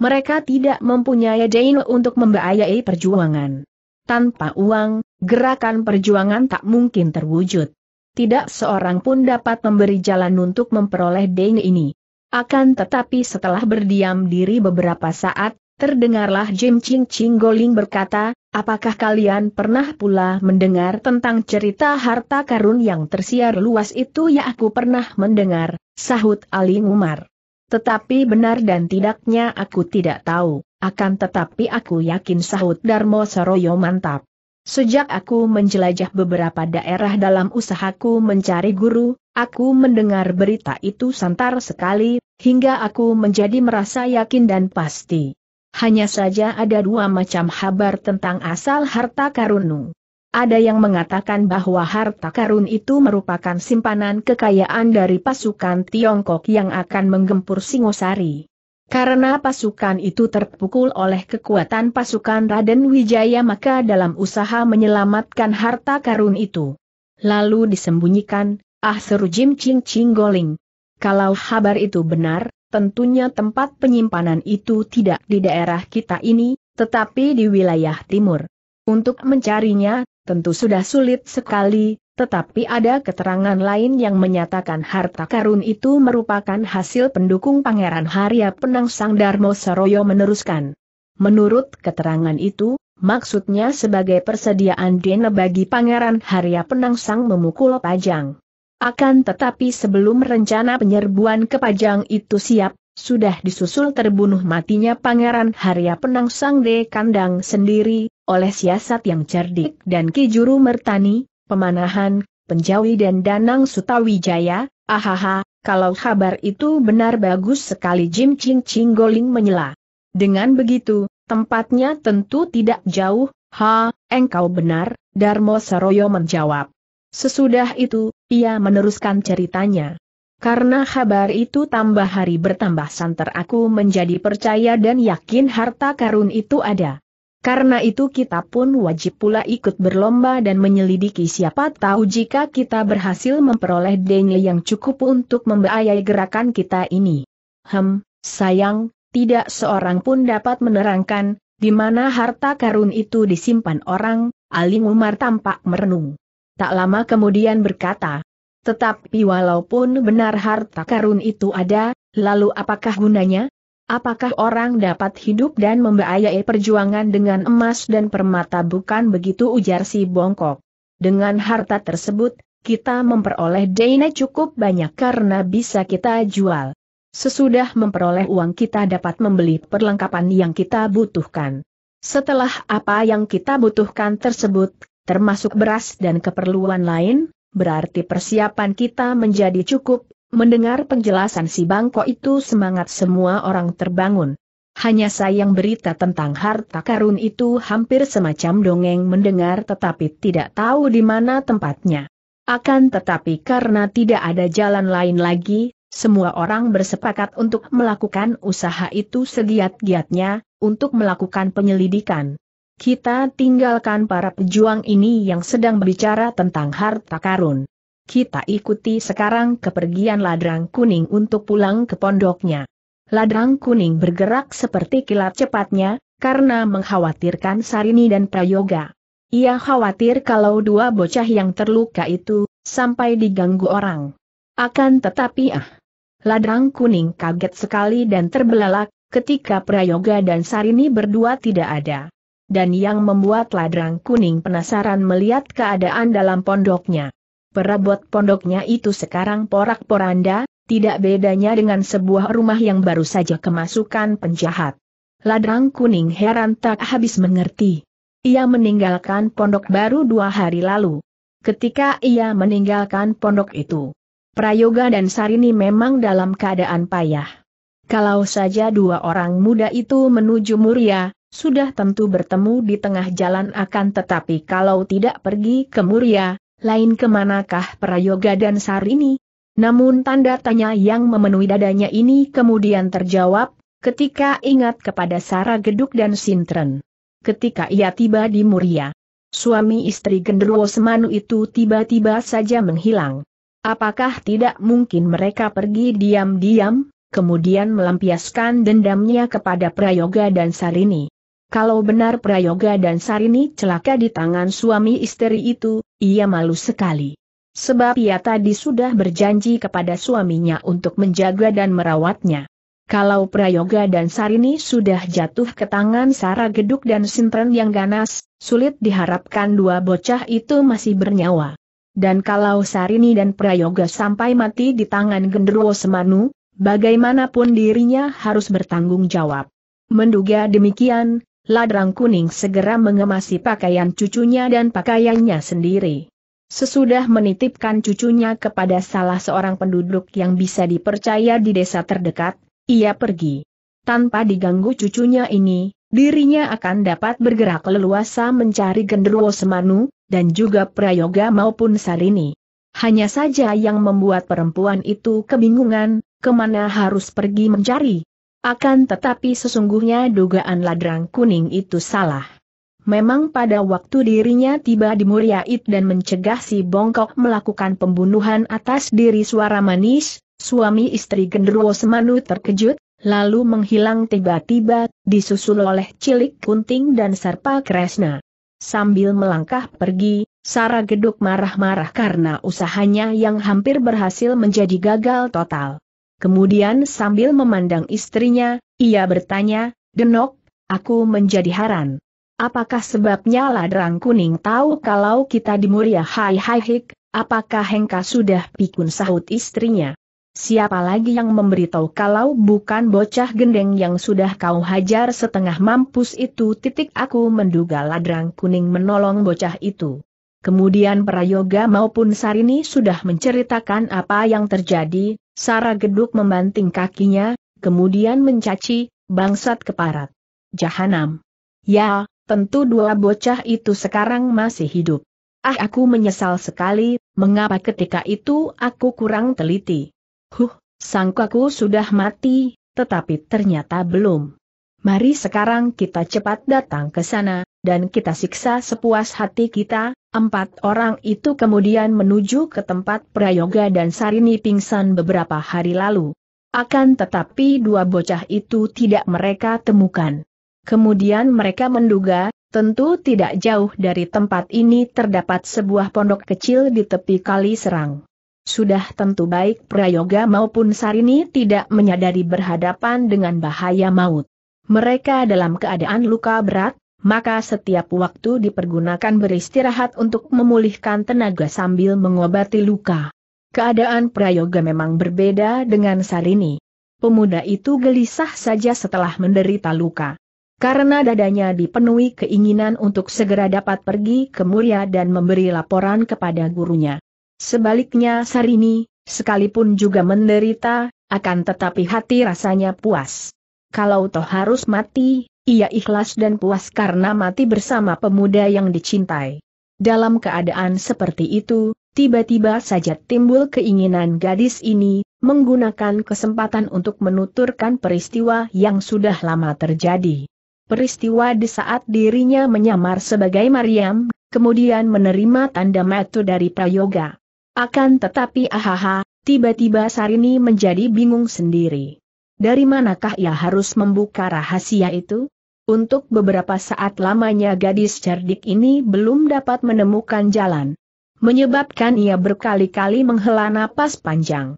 Mereka tidak mempunyai dana untuk membiayai perjuangan. Tanpa uang, gerakan perjuangan tak mungkin terwujud. Tidak seorang pun dapat memberi jalan untuk memperoleh dana ini. Akan tetapi setelah berdiam diri beberapa saat, terdengarlah Jim Ching Chingoling berkata, "Apakah kalian pernah pula mendengar tentang cerita harta karun yang tersiar luas itu?" "Ya, aku pernah mendengar," sahut Ali Umar. "Tetapi benar dan tidaknya aku tidak tahu, akan tetapi aku yakin," sahut Darmo Soroyo Mantap. "Sejak aku menjelajah beberapa daerah dalam usahaku mencari guru, aku mendengar berita itu santar sekali, hingga aku menjadi merasa yakin dan pasti. Hanya saja ada dua macam kabar tentang asal harta karun. Ada yang mengatakan bahwa harta karun itu merupakan simpanan kekayaan dari pasukan Tiongkok yang akan menggempur Singosari. Karena pasukan itu terpukul oleh kekuatan pasukan Raden Wijaya, maka dalam usaha menyelamatkan harta karun itu, lalu disembunyikan." "Ah!" seru Jim Ching Chingoling. "Kalau kabar itu benar, tentunya tempat penyimpanan itu tidak di daerah kita ini, tetapi di wilayah timur. Untuk mencarinya, tentu sudah sulit sekali, tetapi ada keterangan lain yang menyatakan harta karun itu merupakan hasil pendukung Pangeran Harya Penangsang." Darmo Soroyo meneruskan, "Menurut keterangan itu, maksudnya sebagai persediaan dana bagi Pangeran Harya Penangsang memukul Pajang. Akan tetapi sebelum rencana penyerbuan ke Pajang itu siap, sudah disusul terbunuh matinya Pangeran Harya Penangsang di kandang sendiri, oleh siasat yang cerdik dan Ki Juru Mertani, Pemanahan, Penjawi dan Danang Sutawijaya." "Ahaha, kalau kabar itu benar bagus sekali," Jim Ching Chingoling menyela. "Dengan begitu, tempatnya tentu tidak jauh, Ha, engkau benar, Darmo Saroyo menjawab. Sesudah itu, ia meneruskan ceritanya. Karena kabar itu tambah hari bertambah santer aku menjadi percaya dan yakin harta karun itu ada. Karena itu kita pun wajib pula ikut berlomba dan menyelidiki, siapa tahu jika kita berhasil memperoleh dana yang cukup untuk membiayai gerakan kita ini. Sayang, tidak seorang pun dapat menerangkan di mana harta karun itu disimpan orang. Ali Umar tampak merenung. Tak lama kemudian berkata, tetapi walaupun benar harta karun itu ada, lalu apakah gunanya? Apakah orang dapat hidup dan membiayai perjuangan dengan emas dan permata? Bukan begitu, ujar si bongkok. Dengan harta tersebut, kita memperoleh dana cukup banyak karena bisa kita jual. Sesudah memperoleh uang, kita dapat membeli perlengkapan yang kita butuhkan. Setelah apa yang kita butuhkan tersebut, termasuk beras dan keperluan lain, berarti persiapan kita menjadi cukup. Mendengar penjelasan si bangkok itu, semangat semua orang terbangun. Hanya sayang, berita tentang harta karun itu hampir semacam dongeng mendengar, tetapi tidak tahu di mana tempatnya. Akan tetapi karena tidak ada jalan lain lagi, semua orang bersepakat untuk melakukan usaha itu segiat-giatnya, untuk melakukan penyelidikan. Kita tinggalkan para pejuang ini yang sedang berbicara tentang harta karun. Kita ikuti sekarang kepergian Ladrang Kuning untuk pulang ke pondoknya. Ladrang Kuning bergerak seperti kilat cepatnya, karena mengkhawatirkan Sarini dan Prayoga. Ia khawatir kalau dua bocah yang terluka itu sampai diganggu orang. Akan tetapi Ladrang Kuning kaget sekali dan terbelalak ketika Prayoga dan Sarini berdua tidak ada. Dan yang membuat Ladrang Kuning penasaran melihat keadaan dalam pondoknya. Perabot pondoknya itu sekarang porak-poranda, tidak bedanya dengan sebuah rumah yang baru saja kemasukan penjahat. Ladrang Kuning heran tak habis mengerti. Ia meninggalkan pondok baru 2 hari lalu. Ketika ia meninggalkan pondok itu, Prayoga dan Sarini memang dalam keadaan payah. Kalau saja 2 orang muda itu menuju Muria, sudah tentu bertemu di tengah jalan. Akan tetapi kalau tidak pergi ke Muria, lain kemanakah Prayoga dan Sarini? Namun tanda tanya yang memenuhi dadanya ini kemudian terjawab, ketika ingat kepada Sara Geduk dan Sintren. Ketika ia tiba di Muria, suami istri Gendruwo Semanu itu tiba-tiba saja menghilang. Apakah tidak mungkin mereka pergi diam-diam, kemudian melampiaskan dendamnya kepada Prayoga dan Sarini? Kalau benar Prayoga dan Sarini celaka di tangan suami istri itu, ia malu sekali. Sebab ia tadi sudah berjanji kepada suaminya untuk menjaga dan merawatnya. Kalau Prayoga dan Sarini sudah jatuh ke tangan Sara Geduk dan Sintren yang ganas, sulit diharapkan 2 bocah itu masih bernyawa. Dan kalau Sarini dan Prayoga sampai mati di tangan Gendruwo Semanu, bagaimanapun dirinya harus bertanggung jawab. Menduga demikian, Ladrang Kuning segera mengemasi pakaian cucunya dan pakaiannya sendiri. Sesudah menitipkan cucunya kepada salah seorang penduduk yang bisa dipercaya di desa terdekat, ia pergi. Tanpa diganggu cucunya ini, dirinya akan dapat bergerak leluasa mencari Gendruwo Semanu, dan juga Prayoga maupun Sarini. Hanya saja yang membuat perempuan itu kebingungan, kemana harus pergi mencari. Akan tetapi sesungguhnya dugaan Ladrang Kuning itu salah. Memang pada waktu dirinya tiba di Muria It dan mencegah si bongkok melakukan pembunuhan atas diri Suara Manis, suami istri Gendruwo Semanu terkejut, lalu menghilang tiba-tiba, disusul oleh Cilik Kunting dan Sarpa Kresna. Sambil melangkah pergi, Sara Geduk marah-marah karena usahanya yang hampir berhasil menjadi gagal total. Kemudian sambil memandang istrinya, ia bertanya, "Denok, aku menjadi heran. Apakah sebabnya Ladrang Kuning tahu kalau kita di Muria? Hai, apakah hengka sudah pikun?" sahut istrinya. "Siapa lagi yang memberitahu kalau bukan bocah gendeng yang sudah kau hajar setengah mampus itu? Aku menduga Ladrang Kuning menolong bocah itu." Kemudian Prayoga maupun Sarini sudah menceritakan apa yang terjadi. Sara Geduk membanting kakinya, kemudian mencaci, "Bangsat keparat. Jahanam. Ya, Tentu dua bocah itu sekarang masih hidup. Ah, aku menyesal sekali, mengapa ketika itu aku kurang teliti. Sangkaku sudah mati, tetapi ternyata belum. Mari sekarang kita cepat datang ke sana, dan kita siksa sepuas hati kita. Empat orang itu kemudian menuju ke tempat Prayoga dan Sarini pingsan beberapa hari lalu. Akan tetapi dua bocah itu tidak mereka temukan. Kemudian mereka menduga, tentu tidak jauh dari tempat ini terdapat sebuah pondok kecil di tepi Kali Serang. Sudah tentu baik Prayoga maupun Sarini tidak menyadari berhadapan dengan bahaya maut. Mereka dalam keadaan luka berat, maka setiap waktu dipergunakan beristirahat untuk memulihkan tenaga sambil mengobati luka. Keadaan Prayoga memang berbeda dengan Sarini. Pemuda itu gelisah saja setelah menderita luka. Karena dadanya dipenuhi keinginan untuk segera dapat pergi ke Muria dan memberi laporan kepada gurunya. Sebaliknya Sarini, sekalipun juga menderita, akan tetapi hati rasanya puas. Kalau toh harus mati, ia ikhlas dan puas karena mati bersama pemuda yang dicintai. Dalam keadaan seperti itu, tiba-tiba saja timbul keinginan gadis ini, menggunakan kesempatan untuk menuturkan peristiwa yang sudah lama terjadi. Peristiwa di saat dirinya menyamar sebagai Mariam, kemudian menerima tanda mata dari Prayoga. Akan tetapi tiba-tiba Sarini menjadi bingung sendiri. Dari manakah ia harus membuka rahasia itu? Untuk beberapa saat lamanya gadis cerdik ini belum dapat menemukan jalan. Menyebabkan ia berkali-kali menghela napas panjang.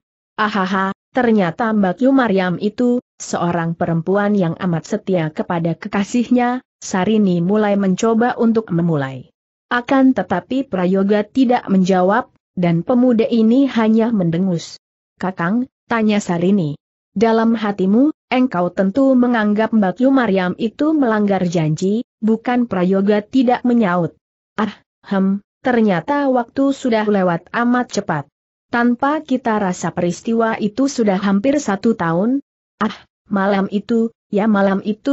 Ternyata Mbak Yu Mariam itu, seorang perempuan yang amat setia kepada kekasihnya. Sarini mulai mencoba untuk memulai. Akan tetapi Prayoga tidak menjawab, dan pemuda ini hanya mendengus. "Kakang," tanya Sarini, "dalam hatimu, engkau tentu menganggap Mbak Yu Mariam itu melanggar janji, bukan?" Prayoga tidak menyaut. Ternyata waktu sudah lewat amat cepat. Tanpa kita rasa peristiwa itu sudah hampir 1 tahun. Malam itu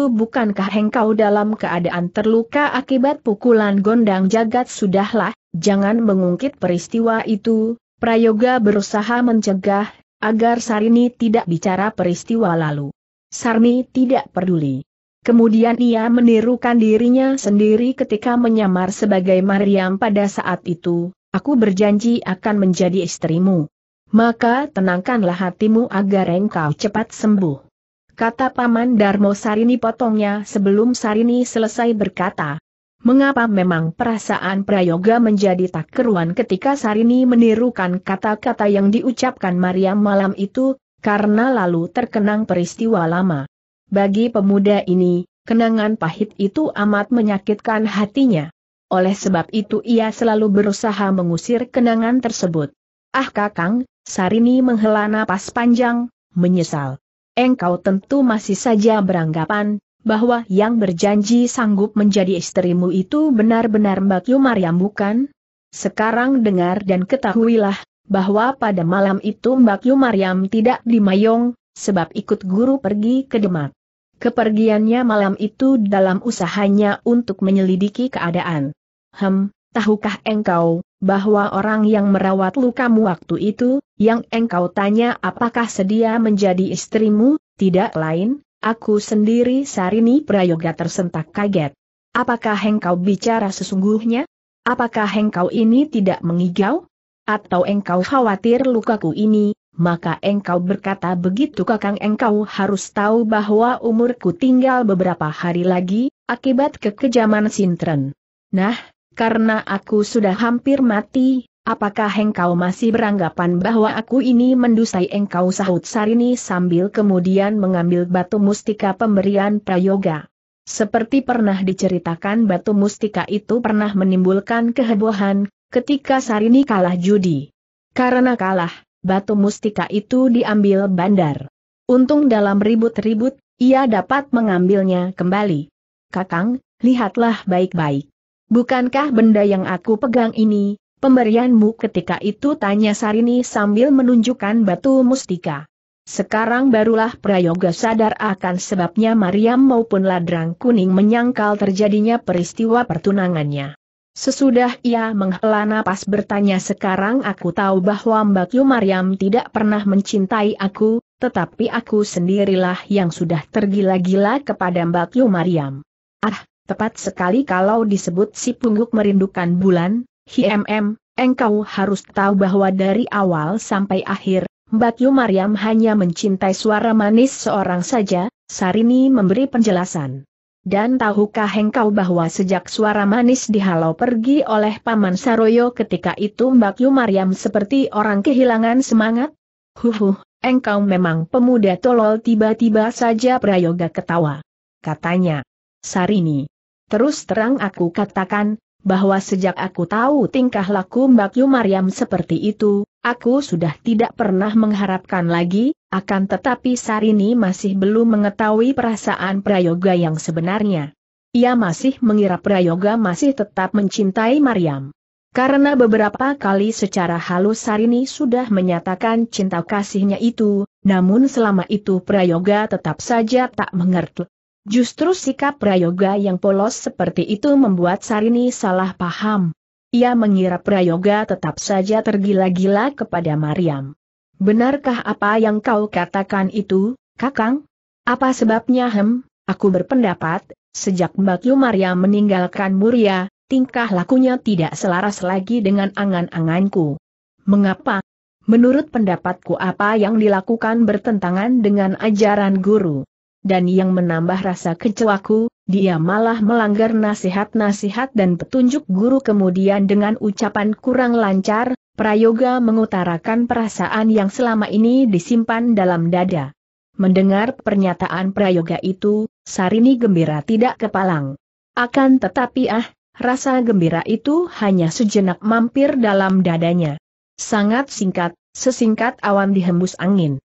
bukankah engkau dalam keadaan terluka akibat pukulan gondang jagat? Sudahlah, jangan mengungkit peristiwa itu. Prayoga berusaha mencegah agar Sarini tidak bicara peristiwa lalu. Sarini tidak peduli. Kemudian ia menirukan dirinya sendiri ketika menyamar sebagai Mariam pada saat itu. "Aku berjanji akan menjadi istrimu. Maka tenangkanlah hatimu agar engkau cepat sembuh," kata Paman Darmo. Sarini potongnya sebelum Sarini selesai berkata. Mengapa memang perasaan Prayoga menjadi tak keruan ketika Sarini menirukan kata-kata yang diucapkan Mariam malam itu? Karena lalu terkenang peristiwa lama. Bagi pemuda ini, kenangan pahit itu amat menyakitkan hatinya. Oleh sebab itu ia selalu berusaha mengusir kenangan tersebut. "Ah kakang," Sarini menghela napas panjang, menyesal. "Engkau tentu masih saja beranggapan bahwa yang berjanji sanggup menjadi istrimu itu benar-benar Mbak Yu Mariam, bukan? Sekarang dengar dan ketahuilah, bahwa pada malam itu Mbak Yu Mariam tidak di Mayong, sebab ikut guru pergi ke Demak. Kepergiannya malam itu dalam usahanya untuk menyelidiki keadaan. Tahukah engkau, bahwa orang yang merawat lukamu waktu itu, yang engkau tanya apakah sedia menjadi istrimu, tidak lain? Aku sendiri." Sarini Prayoga tersentak kaget. "Apakah engkau bicara sesungguhnya? Apakah engkau ini tidak mengigau? Atau engkau khawatir lukaku ini, maka engkau berkata begitu?" "Kakang, engkau harus tahu bahwa umurku tinggal beberapa hari lagi, akibat kekejaman Sintren. Nah, karena aku sudah hampir mati, apakah engkau masih beranggapan bahwa aku ini mendustai engkau?" sahut Sarini sambil kemudian mengambil batu mustika pemberian Prayoga. Seperti pernah diceritakan, batu mustika itu pernah menimbulkan kehebohan ketika Sarini kalah judi. Karena kalah, batu mustika itu diambil bandar. Untung dalam ribut-ribut, ia dapat mengambilnya kembali. "Kakang, lihatlah baik-baik. Bukankah benda yang aku pegang ini pemberianmu ketika itu?" tanya Sarini sambil menunjukkan batu mustika. Sekarang barulah Prayoga sadar akan sebabnya Mariam maupun Ladrang Kuning menyangkal terjadinya peristiwa pertunangannya. Sesudah ia menghela napas bertanya, "Sekarang aku tahu bahwa Mbak Yu Mariam tidak pernah mencintai aku, tetapi aku sendirilah yang sudah tergila-gila kepada Mbak Yu Mariam." "Ah, tepat sekali kalau disebut si pungguk merindukan bulan, engkau harus tahu bahwa dari awal sampai akhir, Mbak Yu Mariam hanya mencintai suara manis seorang saja," Sarini memberi penjelasan. "Dan tahukah engkau bahwa sejak suara manis dihalau pergi oleh Paman Saroyo ketika itu Mbak Yu Mariam seperti orang kehilangan semangat?" "Huhuh, engkau memang pemuda tolol." Tiba-tiba saja Prayoga ketawa. Katanya, "Sarini, terus terang aku katakan, bahwa sejak aku tahu tingkah laku Mbak Yu Mariam seperti itu, aku sudah tidak pernah mengharapkan lagi." Akan tetapi Sarini masih belum mengetahui perasaan Prayoga yang sebenarnya. Ia masih mengira Prayoga masih tetap mencintai Mariam. Karena beberapa kali secara halus Sarini sudah menyatakan cinta kasihnya itu, namun selama itu Prayoga tetap saja tak mengerti. Justru sikap Prayoga yang polos seperti itu membuat Sarini salah paham. Ia mengira Prayoga tetap saja tergila-gila kepada Mariam. "Benarkah apa yang kau katakan itu, Kakang?" "Apa sebabnya?" Aku berpendapat, sejak Mbak Yu Mariam meninggalkan Muria, tingkah lakunya tidak selaras lagi dengan angan-anganku." "Mengapa?" "Menurut pendapatku apa yang dilakukan bertentangan dengan ajaran guru. Dan yang menambah rasa kecewaku, dia malah melanggar nasihat-nasihat dan petunjuk guru." Kemudian dengan ucapan kurang lancar, Prayoga mengutarakan perasaan yang selama ini disimpan dalam dada. Mendengar pernyataan Prayoga itu, Sarini gembira tidak kepalang. Akan tetapi rasa gembira itu hanya sejenak mampir dalam dadanya. Sangat singkat, sesingkat awan dihembus angin.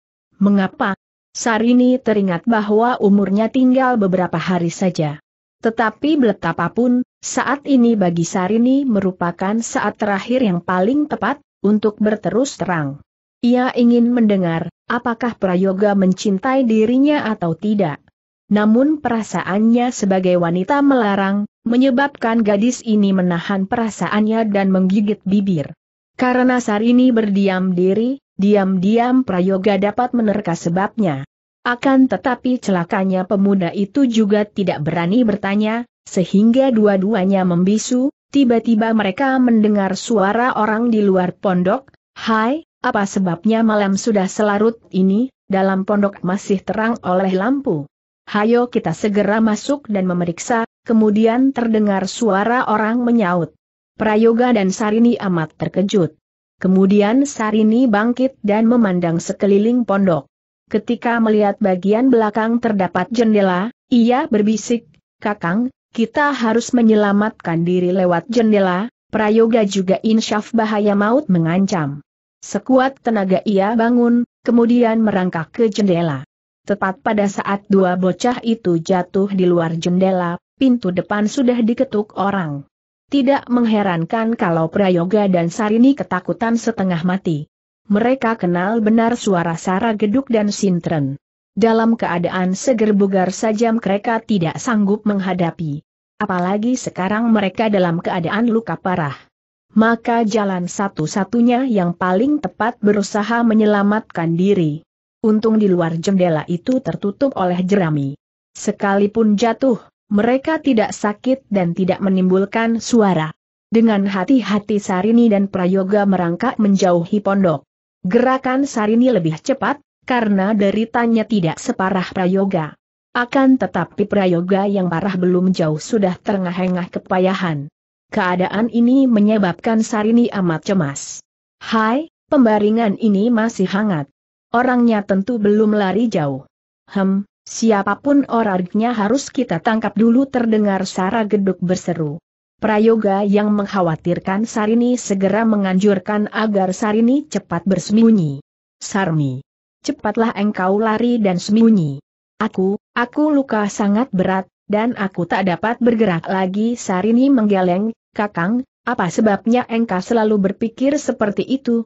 "Mengapa?" Sarini teringat bahwa umurnya tinggal beberapa hari saja. Tetapi betapapun, saat ini bagi Sarini merupakan saat terakhir yang paling tepat untuk berterus terang. Ia ingin mendengar apakah Prayoga mencintai dirinya atau tidak. Namun perasaannya sebagai wanita melarang, menyebabkan gadis ini menahan perasaannya dan menggigit bibir. Karena Sarini berdiam diri, diam-diam Prayoga dapat menerka sebabnya. Akan tetapi celakanya pemuda itu juga tidak berani bertanya, sehingga dua-duanya membisu. Tiba-tiba mereka mendengar suara orang di luar pondok, "Hai, apa sebabnya malam sudah selarut ini, dalam pondok masih terang oleh lampu? Hayo kita segera masuk dan memeriksa." Kemudian terdengar suara orang menyaut. Prayoga dan Sarini amat terkejut. Kemudian Sarini bangkit dan memandang sekeliling pondok. Ketika melihat bagian belakang terdapat jendela, ia berbisik, "Kakang, kita harus menyelamatkan diri lewat jendela." Prayoga juga insyaf bahaya maut mengancam. Sekuat tenaga ia bangun, kemudian merangkak ke jendela. Tepat pada saat dua bocah itu jatuh di luar jendela, pintu depan sudah diketuk orang. Tidak mengherankan kalau Prayoga dan Sarini ketakutan setengah mati. Mereka kenal benar suara Sara Geduk dan Sintren. Dalam keadaan seger bugar saja mereka tidak sanggup menghadapi. Apalagi sekarang mereka dalam keadaan luka parah. Maka jalan satu-satunya yang paling tepat berusaha menyelamatkan diri. Untung di luar jendela itu tertutup oleh jerami. Sekalipun jatuh, mereka tidak sakit dan tidak menimbulkan suara. Dengan hati-hati Sarini dan Prayoga merangkak menjauhi pondok. Gerakan Sarini lebih cepat, karena deritanya tidak separah Prayoga. Akan tetapi Prayoga yang parah belum jauh sudah terengah-engah kepayahan. Keadaan ini menyebabkan Sarini amat cemas. "Hai, pembaringan ini masih hangat. Orangnya tentu belum lari jauh. Siapapun orangnya harus kita tangkap dulu," terdengar Sara Geduk berseru. Prayoga yang mengkhawatirkan Sarini segera menganjurkan agar Sarini cepat bersembunyi. "Sarmi, cepatlah engkau lari dan sembunyi. Aku luka sangat berat, dan aku tak dapat bergerak lagi." Sarini menggeleng, "Kakang, apa sebabnya engkau selalu berpikir seperti itu?"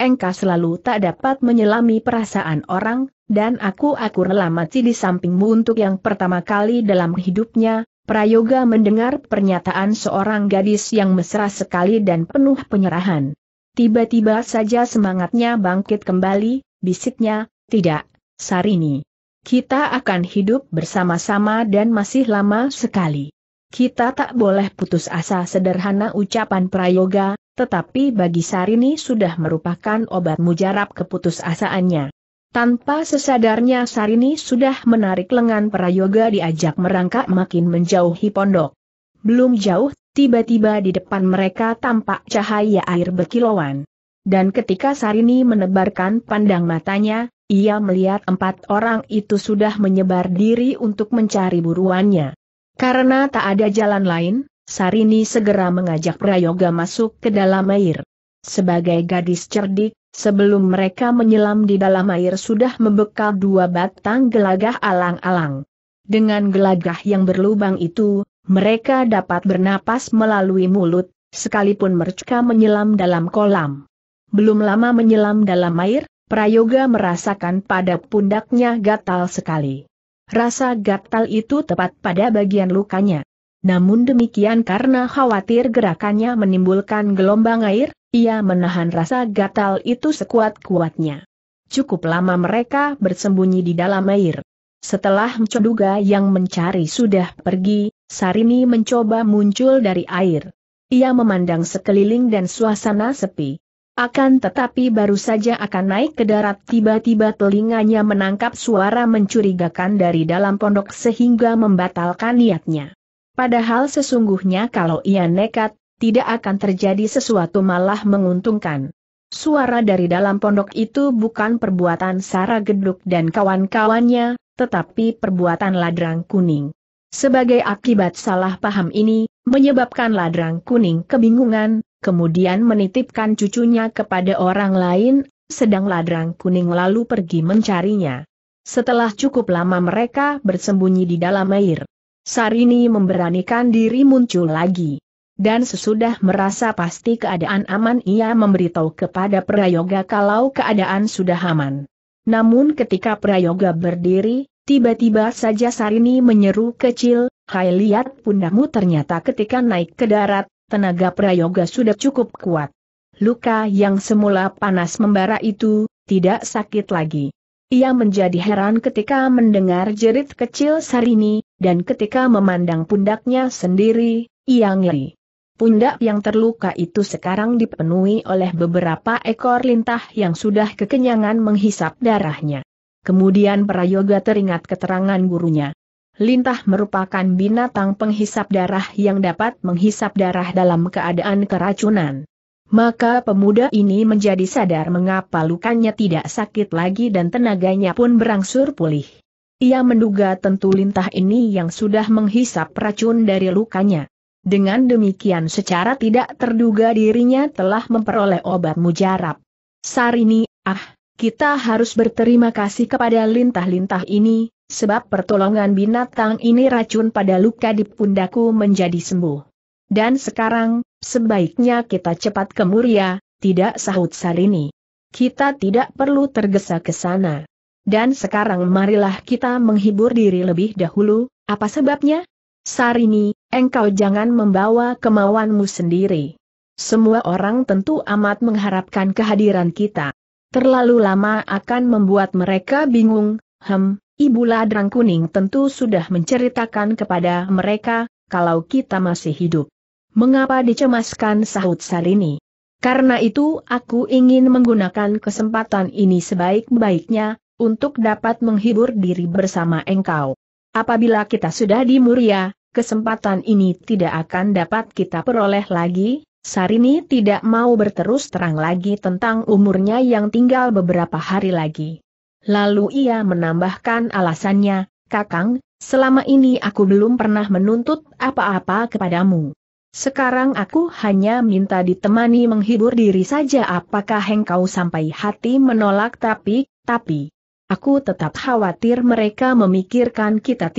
engkau selalu tak dapat menyelami perasaan orang, dan aku rela mati di sampingmu untuk yang pertama kali dalam hidupnya." Prayoga mendengar pernyataan seorang gadis yang mesra sekali dan penuh penyerahan. Tiba-tiba saja semangatnya bangkit kembali, bisiknya, "Tidak, Sarini. Kita akan hidup bersama-sama dan masih lama sekali. Kita tak boleh putus asa." Sederhana ucapan Prayoga, tetapi bagi Sarini sudah merupakan obat mujarab keputusasaannya. Tanpa sesadarnya Sarini sudah menarik lengan Prayoga diajak merangkak makin menjauhi pondok. Belum jauh, tiba-tiba di depan mereka tampak cahaya air berkilauan. Dan ketika Sarini menebarkan pandang matanya, ia melihat empat orang itu sudah menyebar diri untuk mencari buruannya. Karena tak ada jalan lain, Sarini segera mengajak Prayoga masuk ke dalam air. Sebagai gadis cerdik, sebelum mereka menyelam di dalam air sudah membekal dua batang gelagah alang-alang. Dengan gelagah yang berlubang itu, mereka dapat bernapas melalui mulut, sekalipun mereka menyelam dalam kolam. Belum lama menyelam dalam air, Prayoga merasakan pada pundaknya gatal sekali. Rasa gatal itu tepat pada bagian lukanya. Namun demikian karena khawatir gerakannya menimbulkan gelombang air, ia menahan rasa gatal itu sekuat-kuatnya. Cukup lama mereka bersembunyi di dalam air. Setelah menduga yang mencari sudah pergi, Sarini mencoba muncul dari air. Ia memandang sekeliling dan suasana sepi. Akan tetapi baru saja akan naik ke darat tiba-tiba telinganya menangkap suara mencurigakan dari dalam pondok sehingga membatalkan niatnya. Padahal sesungguhnya kalau ia nekat, tidak akan terjadi sesuatu malah menguntungkan. Suara dari dalam pondok itu bukan perbuatan Sara Geduk dan kawan-kawannya, tetapi perbuatan Ladrang Kuning. Sebagai akibat salah paham ini, menyebabkan Ladrang Kuning kebingungan, kemudian menitipkan cucunya kepada orang lain, sedang Ladrang Kuning lalu pergi mencarinya. Setelah cukup lama mereka bersembunyi di dalam air, Sarini memberanikan diri muncul lagi. Dan sesudah merasa pasti keadaan aman ia memberitahu kepada Prayoga kalau keadaan sudah aman. Namun ketika Prayoga berdiri, tiba-tiba saja Sarini menyeru kecil, "Hai, lihat pundakmu." Ternyata ketika naik ke darat, tenaga Prayoga sudah cukup kuat. Luka yang semula panas membara itu, tidak sakit lagi. Ia menjadi heran ketika mendengar jerit kecil Sarini, dan ketika memandang pundaknya sendiri, ia ngeri. Pundak yang terluka itu sekarang dipenuhi oleh beberapa ekor lintah yang sudah kekenyangan menghisap darahnya. Kemudian Prayoga teringat keterangan gurunya. Lintah merupakan binatang penghisap darah yang dapat menghisap darah dalam keadaan keracunan. Maka pemuda ini menjadi sadar mengapa lukanya tidak sakit lagi dan tenaganya pun berangsur pulih. Ia menduga tentu lintah ini yang sudah menghisap racun dari lukanya. Dengan demikian secara tidak terduga dirinya telah memperoleh obat mujarab. "Sarini, kita harus berterima kasih kepada lintah-lintah ini, sebab pertolongan binatang ini racun pada luka di pundaku menjadi sembuh. Dan sekarang, sebaiknya kita cepat ke Muria." "Tidak," sahut Sarini. "Kita tidak perlu tergesa ke sana. Dan sekarang marilah kita menghibur diri lebih dahulu." "Apa sebabnya?" "Sarini, engkau jangan membawa kemauanmu sendiri. Semua orang tentu amat mengharapkan kehadiran kita. Terlalu lama akan membuat mereka bingung." "Ibu Ladrang Kuning tentu sudah menceritakan kepada mereka kalau kita masih hidup. Mengapa dicemaskan?" sahut Sarini. "Karena itu aku ingin menggunakan kesempatan ini sebaik-baiknya, untuk dapat menghibur diri bersama engkau. Apabila kita sudah di Muria, kesempatan ini tidak akan dapat kita peroleh lagi." Sarini tidak mau berterus terang lagi tentang umurnya yang tinggal beberapa hari lagi. Lalu ia menambahkan alasannya, "Kakang, selama ini aku belum pernah menuntut apa-apa kepadamu. Sekarang aku hanya minta ditemani menghibur diri saja." "Apakah engkau sampai hati menolak?" Tapi, aku tetap khawatir mereka memikirkan kita."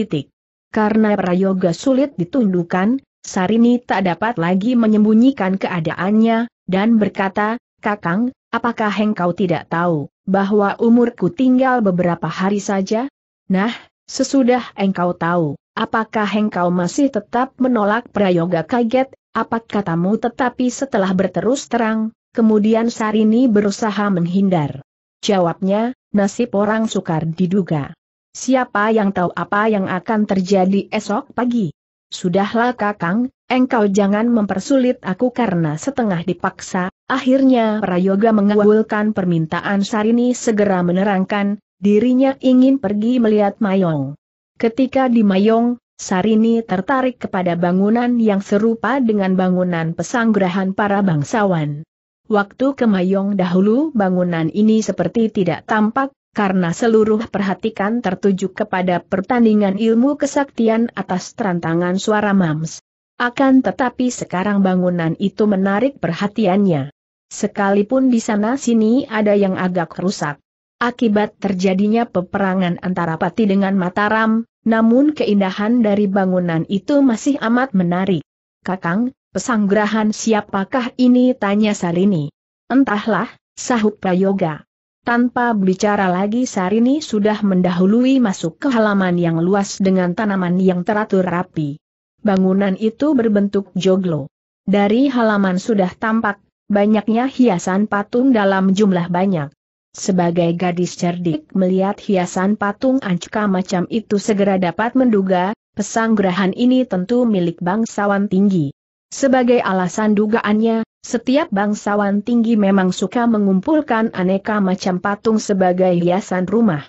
Karena Prayoga sulit ditundukkan, Sarini tak dapat lagi menyembunyikan keadaannya, dan berkata, "Kakang, Apakah engkau tidak tahu bahwa umurku tinggal beberapa hari saja? Nah, sesudah engkau tahu, apakah engkau masih tetap menolak? Prayoga kaget, apa katamu? Tetapi setelah berterus terang, kemudian Sarini berusaha menghindar. Jawabnya, nasib orang sukar diduga. Siapa yang tahu apa yang akan terjadi esok pagi? Sudahlah Kakang, engkau jangan mempersulit aku karena setengah dipaksa. Akhirnya Prayoga mengabulkan permintaan Sarini segera menerangkan, dirinya ingin pergi melihat Mayong. Ketika di Mayong, Sarini tertarik kepada bangunan yang serupa dengan bangunan pesanggrahan para bangsawan. Waktu ke Mayong dahulu bangunan ini seperti tidak tampak, karena seluruh perhatian tertuju kepada pertandingan ilmu kesaktian atas tantangan suara mams. Akan tetapi sekarang bangunan itu menarik perhatiannya. Sekalipun di sana-sini ada yang agak rusak akibat terjadinya peperangan antara Pati dengan Mataram, namun keindahan dari bangunan itu masih amat menarik. Kakang, pesanggrahan siapakah ini? Tanya Sarini. Entahlah, sahut Prayoga. Tanpa bicara lagi Sarini sudah mendahului masuk ke halaman yang luas dengan tanaman yang teratur rapi. Bangunan itu berbentuk joglo. Dari halaman sudah tampak banyaknya hiasan patung dalam jumlah banyak. Sebagai gadis cerdik melihat hiasan patung aneka macam itu segera dapat menduga, pesanggrahan ini tentu milik bangsawan tinggi. Sebagai alasan dugaannya, setiap bangsawan tinggi memang suka mengumpulkan aneka macam patung sebagai hiasan rumah.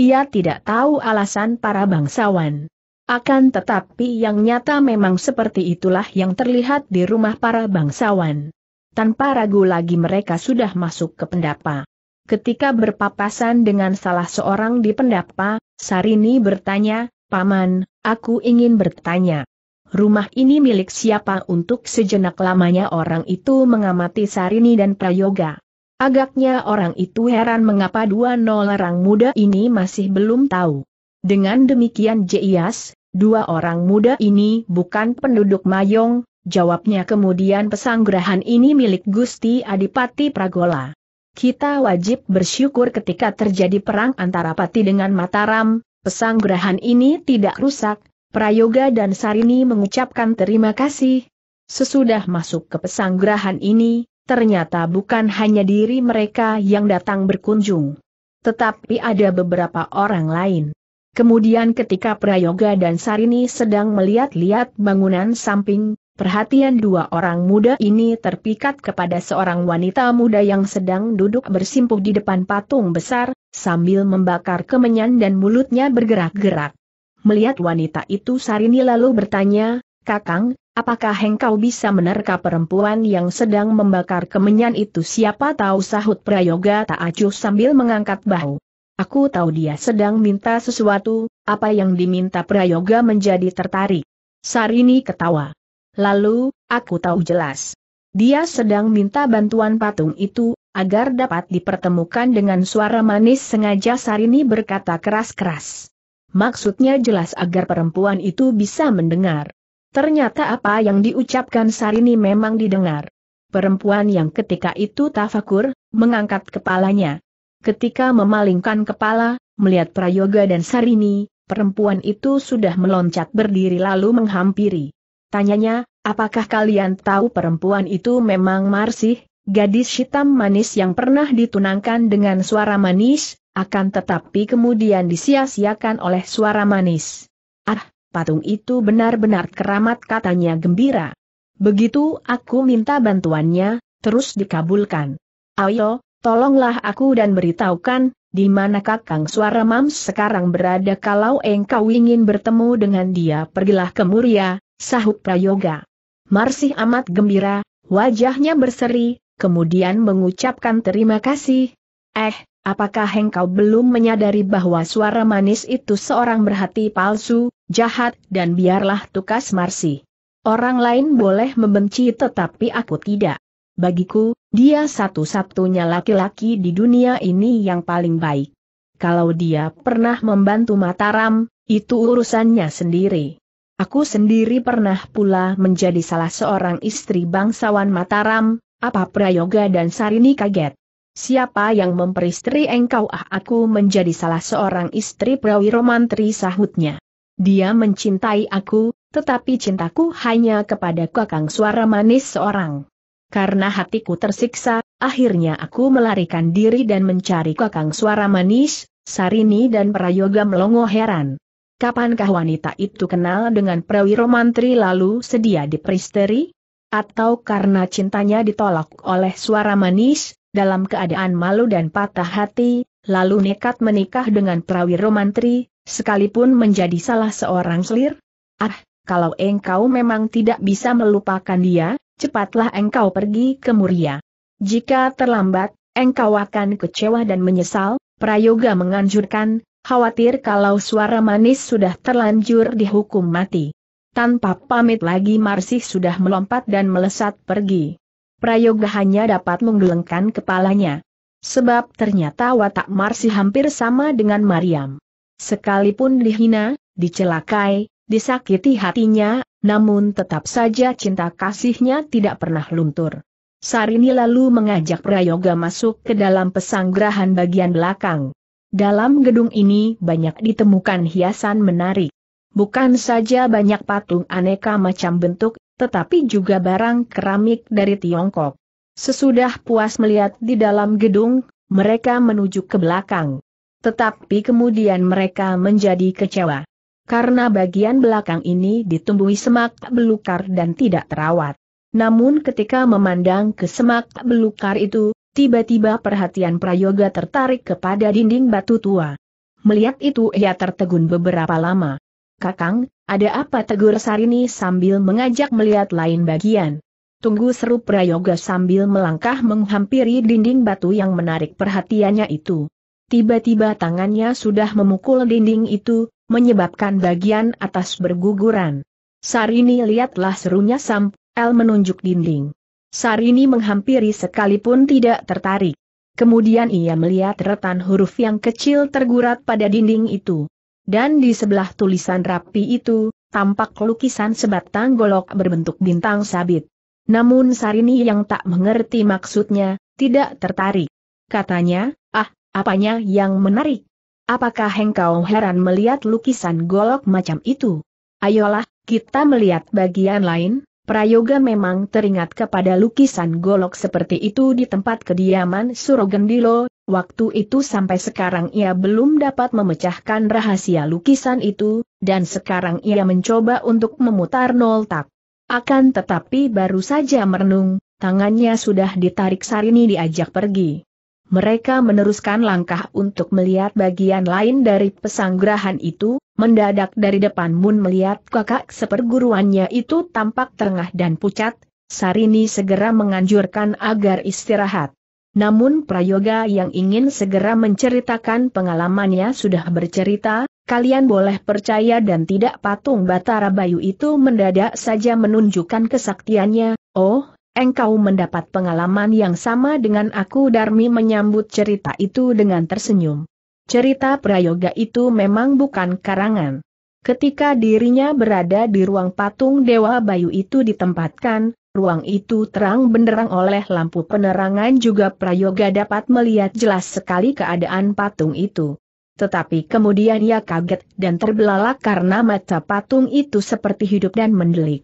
Ia tidak tahu alasan para bangsawan. Akan tetapi yang nyata memang seperti itulah yang terlihat di rumah para bangsawan. Tanpa ragu lagi mereka sudah masuk ke pendapa. Ketika berpapasan dengan salah seorang di pendapa, Sarini bertanya, "Paman, aku ingin bertanya. Rumah ini milik siapa?" Untuk sejenak lamanya orang itu mengamati Sarini dan Prayoga. Agaknya orang itu heran mengapa dua orang muda ini masih belum tahu. Dengan demikian jelas, dua orang muda ini bukan penduduk Mayong, jawabnya kemudian. Pesanggrahan ini milik Gusti Adipati Pragola. Kita wajib bersyukur ketika terjadi perang antara Pati dengan Mataram, pesanggrahan ini tidak rusak. Prayoga dan Sarini mengucapkan terima kasih. Sesudah masuk ke pesanggrahan ini, ternyata bukan hanya diri mereka yang datang berkunjung, tetapi ada beberapa orang lain. Kemudian ketika Prayoga dan Sarini sedang melihat-lihat bangunan samping, perhatian dua orang muda ini terpikat kepada seorang wanita muda yang sedang duduk bersimpuh di depan patung besar, sambil membakar kemenyan dan mulutnya bergerak-gerak. Melihat wanita itu Sarini lalu bertanya, "Kakang, apakah engkau bisa menerka perempuan yang sedang membakar kemenyan itu?" "Siapa tahu," sahut Prayoga tak acuh sambil mengangkat bahu. "Aku tahu dia sedang minta sesuatu." "Apa yang diminta?" Prayoga menjadi tertarik. Sarini ketawa. "Lalu, aku tahu jelas. Dia sedang minta bantuan patung itu, agar dapat dipertemukan dengan suara manis." Sengaja Sarini berkata keras-keras. Maksudnya jelas agar perempuan itu bisa mendengar. Ternyata apa yang diucapkan Sarini memang didengar. Perempuan yang ketika itu tafakur, mengangkat kepalanya. Ketika memalingkan kepala, melihat Prayoga dan Sarini, perempuan itu sudah meloncat berdiri lalu menghampiri. Tanyanya, "Apakah kalian tahu perempuan itu memang Marsih, gadis hitam manis yang pernah ditunangkan dengan suara manis, akan tetapi kemudian disia-siakan oleh suara manis?" "Ah, patung itu benar-benar keramat," katanya gembira. "Begitu aku minta bantuannya, terus dikabulkan. Ayo, tolonglah aku dan beritahukan, di mana Kakang suara mams sekarang berada. Kalau engkau ingin bertemu dengan dia pergilah ke Muria," sahut Prayoga. Marsih amat gembira, wajahnya berseri, kemudian mengucapkan terima kasih. Apakah engkau belum menyadari bahwa suara manis itu seorang berhati palsu, jahat, dan biarlah tukas Marsih. Orang lain boleh membenci tetapi aku tidak. Bagiku, dia satu-satunya laki-laki di dunia ini yang paling baik. Kalau dia pernah membantu Mataram, itu urusannya sendiri. Aku sendiri pernah pula menjadi salah seorang istri bangsawan Mataram. Apa Prayoga dan Sarini kaget. Siapa yang memperistri engkau? Ah, aku menjadi salah seorang istri Prawiro Mantri, sahutnya. Dia mencintai aku, tetapi cintaku hanya kepada Kakang Suara Manis seorang. Karena hatiku tersiksa, akhirnya aku melarikan diri dan mencari Kakang Suara Manis. Sarini dan Prayoga melongo heran. Kapankah wanita itu kenal dengan Prawiro Mantri lalu sedia diperisteri? Atau karena cintanya ditolak oleh Suara Manis, dalam keadaan malu dan patah hati, lalu nekat menikah dengan Prawiro Mantri, sekalipun menjadi salah seorang selir? Ah, kalau engkau memang tidak bisa melupakan dia, cepatlah engkau pergi ke Muria. Jika terlambat, engkau akan kecewa dan menyesal, Prayoga menganjurkan. Khawatir kalau Suara Manis sudah terlanjur dihukum mati. Tanpa pamit lagi Marsih sudah melompat dan melesat pergi. Prayoga hanya dapat menggelengkan kepalanya. Sebab ternyata watak Marsih hampir sama dengan Mariam. Sekalipun dihina, dicelakai, disakiti hatinya, namun tetap saja cinta kasihnya tidak pernah luntur. Sarini lalu mengajak Prayoga masuk ke dalam pesanggrahan bagian belakang. Dalam gedung ini banyak ditemukan hiasan menarik. Bukan saja banyak patung aneka macam bentuk, tetapi juga barang keramik dari Tiongkok. Sesudah puas melihat di dalam gedung, mereka menuju ke belakang. Tetapi kemudian mereka menjadi kecewa. Karena bagian belakang ini ditumbuhi semak belukar dan tidak terawat. Namun ketika memandang ke semak belukar itu, tiba-tiba perhatian Prayoga tertarik kepada dinding batu tua. Melihat itu ia tertegun beberapa lama. Kakang, ada apa? Tegur Sarini sambil mengajak melihat lain bagian. Tunggu, seru Prayoga sambil melangkah menghampiri dinding batu yang menarik perhatiannya itu. Tiba-tiba tangannya sudah memukul dinding itu, menyebabkan bagian atas berguguran. Sarini, lihatlah, serunya sambil menunjuk dinding. Sarini menghampiri sekalipun tidak tertarik. Kemudian ia melihat retan huruf yang kecil tergurat pada dinding itu. Dan di sebelah tulisan rapi itu, tampak lukisan sebatang golok berbentuk bintang sabit. Namun Sarini yang tak mengerti maksudnya, tidak tertarik. Katanya, ah, apanya yang menarik? Apakah engkau heran melihat lukisan golok macam itu? Ayolah, kita melihat bagian lain. Prayoga memang teringat kepada lukisan golok seperti itu di tempat kediaman Surogendilo. Waktu itu sampai sekarang ia belum dapat memecahkan rahasia lukisan itu, dan sekarang ia mencoba untuk memutar noltak. Akan tetapi baru saja merenung, tangannya sudah ditarik Sarini diajak pergi. Mereka meneruskan langkah untuk melihat bagian lain dari pesanggrahan itu. Mendadak dari depan Mun melihat kakak seperguruannya itu tampak terengah dan pucat. Sarini segera menganjurkan agar istirahat. Namun Prayoga yang ingin segera menceritakan pengalamannya sudah bercerita, kalian boleh percaya dan tidak, patung Batara Bayu itu mendadak saja menunjukkan kesaktiannya. Oh, engkau mendapat pengalaman yang sama dengan aku. Darmi menyambut cerita itu dengan tersenyum. Cerita Prayoga itu memang bukan karangan. Ketika dirinya berada di ruang patung Dewa Bayu itu ditempatkan, ruang itu terang benderang oleh lampu penerangan juga. Prayoga dapat melihat jelas sekali keadaan patung itu. Tetapi kemudian ia kaget dan terbelalak karena mata patung itu seperti hidup dan mendelik.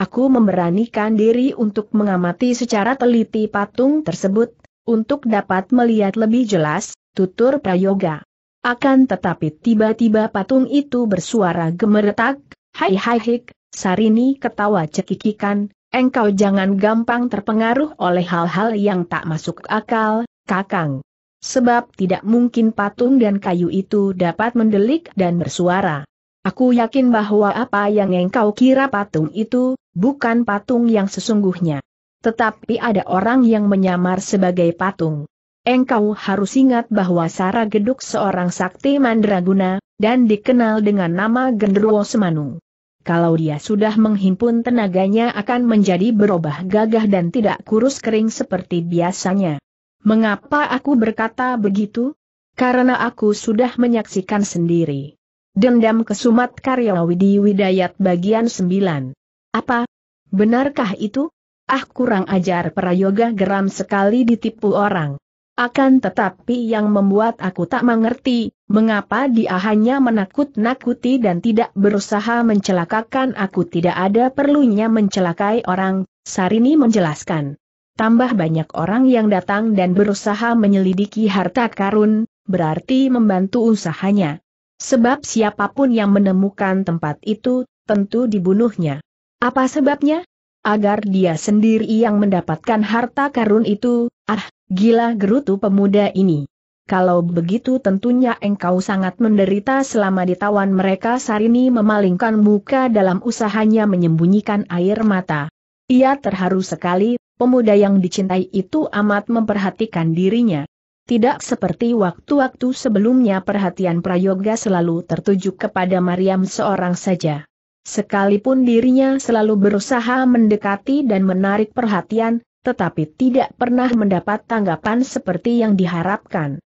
Aku memberanikan diri untuk mengamati secara teliti patung tersebut, untuk dapat melihat lebih jelas, tutur Prayoga. Akan tetapi tiba-tiba patung itu bersuara gemeretak, "Hai hai hik." Sarini ketawa cekikikan, "Engkau jangan gampang terpengaruh oleh hal-hal yang tak masuk akal, Kakang. Sebab tidak mungkin patung dan kayu itu dapat mendelik dan bersuara. Aku yakin bahwa apa yang engkau kira patung itu, bukan patung yang sesungguhnya. Tetapi ada orang yang menyamar sebagai patung. Engkau harus ingat bahwa Sara Geduk seorang sakti mandraguna, dan dikenal dengan nama Gendruwo Semanu. Kalau dia sudah menghimpun tenaganya akan menjadi berubah gagah dan tidak kurus kering seperti biasanya. Mengapa aku berkata begitu? Karena aku sudah menyaksikan sendiri." Dendam Kesumat karya Widi Widayat bagian 9. Apa? Benarkah itu? Ah, kurang ajar. Prayoga geram sekali ditipu orang. Akan tetapi yang membuat aku tak mengerti, mengapa dia hanya menakut-nakuti dan tidak berusaha mencelakakan aku. Tidak ada perlunya mencelakai orang, Sarini menjelaskan. Tambah banyak orang yang datang dan berusaha menyelidiki harta karun, berarti membantu usahanya. Sebab siapapun yang menemukan tempat itu, tentu dibunuhnya. Apa sebabnya? Agar dia sendiri yang mendapatkan harta karun itu. Ah, gila gerutu pemuda ini. Kalau begitu tentunya engkau sangat menderita selama ditawan mereka. Sarini memalingkan muka dalam usahanya menyembunyikan air mata. Ia terharu sekali, pemuda yang dicintai itu amat memperhatikan dirinya. Tidak seperti waktu-waktu sebelumnya perhatian Prayoga selalu tertuju kepada Mariam seorang saja. Sekalipun dirinya selalu berusaha mendekati dan menarik perhatian, tetapi tidak pernah mendapat tanggapan seperti yang diharapkan.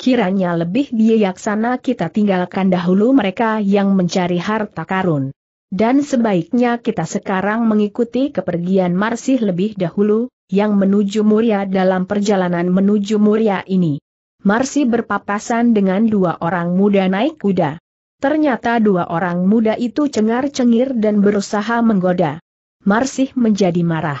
Kiranya lebih bijaksana kita tinggalkan dahulu mereka yang mencari harta karun. Dan sebaiknya kita sekarang mengikuti kepergian Marsih lebih dahulu, yang menuju Muria. Dalam perjalanan menuju Muria ini, Marsih berpapasan dengan dua orang muda naik kuda. Ternyata dua orang muda itu cengar-cengir dan berusaha menggoda. Marsih menjadi marah.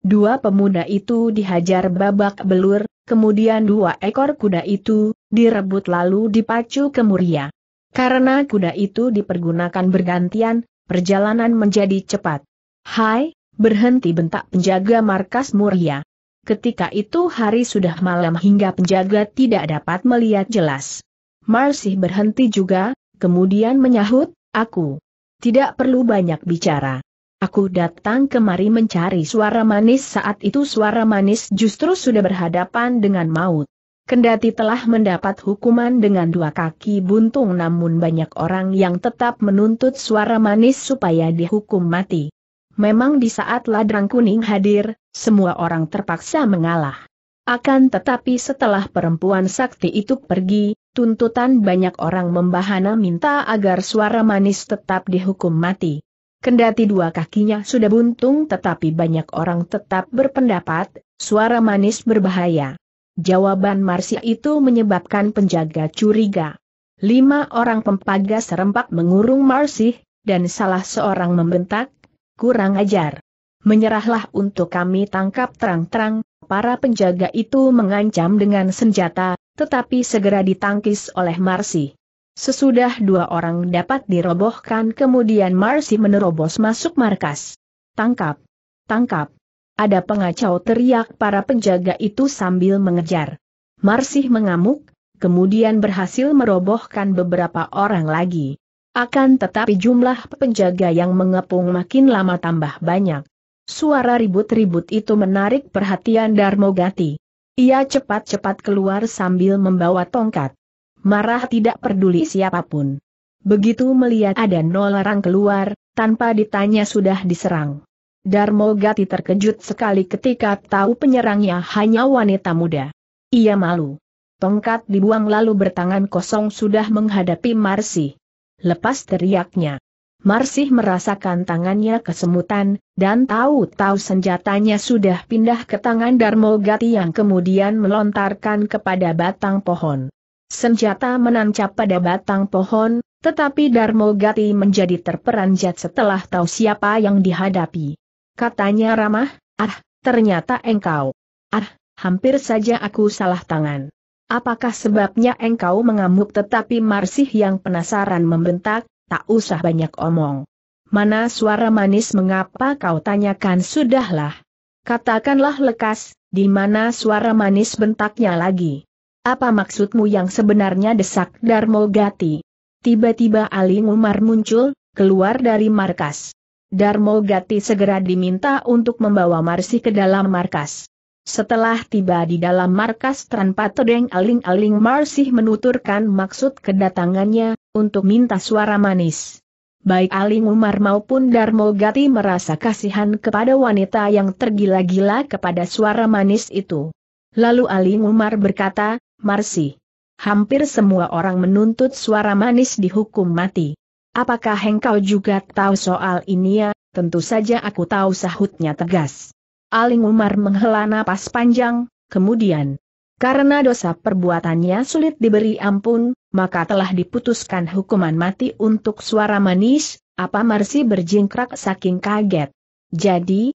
Dua pemuda itu dihajar babak belur, kemudian dua ekor kuda itu direbut lalu dipacu ke Muria. Karena kuda itu dipergunakan bergantian, perjalanan menjadi cepat. "Hai, berhenti!" bentak penjaga markas Muria. Ketika itu hari sudah malam hingga penjaga tidak dapat melihat jelas. Marsih berhenti juga. Kemudian menyahut, "Aku tidak perlu banyak bicara. Aku datang kemari mencari suara manis." Saat itu suara manis justru sudah berhadapan dengan maut. Kendati telah mendapat hukuman dengan dua kaki buntung, namun banyak orang yang tetap menuntut suara manis supaya dihukum mati. Memang di saat Ladrang Kuning hadir, semua orang terpaksa mengalah. Akan tetapi setelah perempuan sakti itu pergi, tuntutan banyak orang membahana minta agar suara manis tetap dihukum mati. Kendati dua kakinya sudah buntung tetapi banyak orang tetap berpendapat, suara manis berbahaya. Jawaban Marsih itu menyebabkan penjaga curiga. Lima orang pempaga serempak mengurung Marsih, dan salah seorang membentak, "Kurang ajar. Menyerahlah untuk kami tangkap terang-terang." Para penjaga itu mengancam dengan senjata, tetapi segera ditangkis oleh Marsih. Sesudah dua orang dapat dirobohkan, kemudian Marsih menerobos masuk markas. "Tangkap! Tangkap! Ada pengacau!" teriak para penjaga itu sambil mengejar. Marsih mengamuk, kemudian berhasil merobohkan beberapa orang lagi. Akan tetapi jumlah penjaga yang mengepung makin lama tambah banyak. Suara ribut-ribut itu menarik perhatian Darmogati. Ia cepat-cepat keluar sambil membawa tongkat. Marah tidak peduli siapapun. Begitu melihat ada Nolarang keluar, tanpa ditanya sudah diserang. Darmogati terkejut sekali ketika tahu penyerangnya hanya wanita muda. Ia malu. Tongkat dibuang lalu bertangan kosong sudah menghadapi Marsih. "Lepas!" teriaknya. Marsih merasakan tangannya kesemutan, dan tahu-tahu senjatanya sudah pindah ke tangan Darmogati yang kemudian melontarkan kepada batang pohon. Senjata menancap pada batang pohon, tetapi Darmogati menjadi terperanjat setelah tahu siapa yang dihadapi. Katanya ramah, "Ah, ternyata engkau. Ah, hampir saja aku salah tangan. Apakah sebabnya engkau mengamuk?" Tetapi Marsih yang penasaran membentak, "Tak usah banyak omong. Mana suara manis? Mengapa kau tanyakan? Sudahlah. Katakanlah lekas, di mana suara manis?" bentaknya lagi. "Apa maksudmu yang sebenarnya?" desak Darmogati. Tiba-tiba Ali Umar muncul, keluar dari markas. Darmogati segera diminta untuk membawa Marsih ke dalam markas. Setelah tiba di dalam markas tanpa tedeng aling-aling, Marsih menuturkan maksud kedatangannya, untuk minta suara manis. Baik Ali Umar maupun Darmogati merasa kasihan kepada wanita yang tergila-gila kepada suara manis itu. Lalu Ali Umar berkata, "Marsih, hampir semua orang menuntut suara manis dihukum mati. Apakah engkau juga tahu soal ini?" "Ya, tentu saja aku tahu," sahutnya tegas. Ali Umar menghela napas panjang, kemudian Karena dosa perbuatannya sulit diberi ampun, maka telah diputuskan hukuman mati untuk Suara Manis. Apa Marsih berjingkrak saking kaget. Jadi,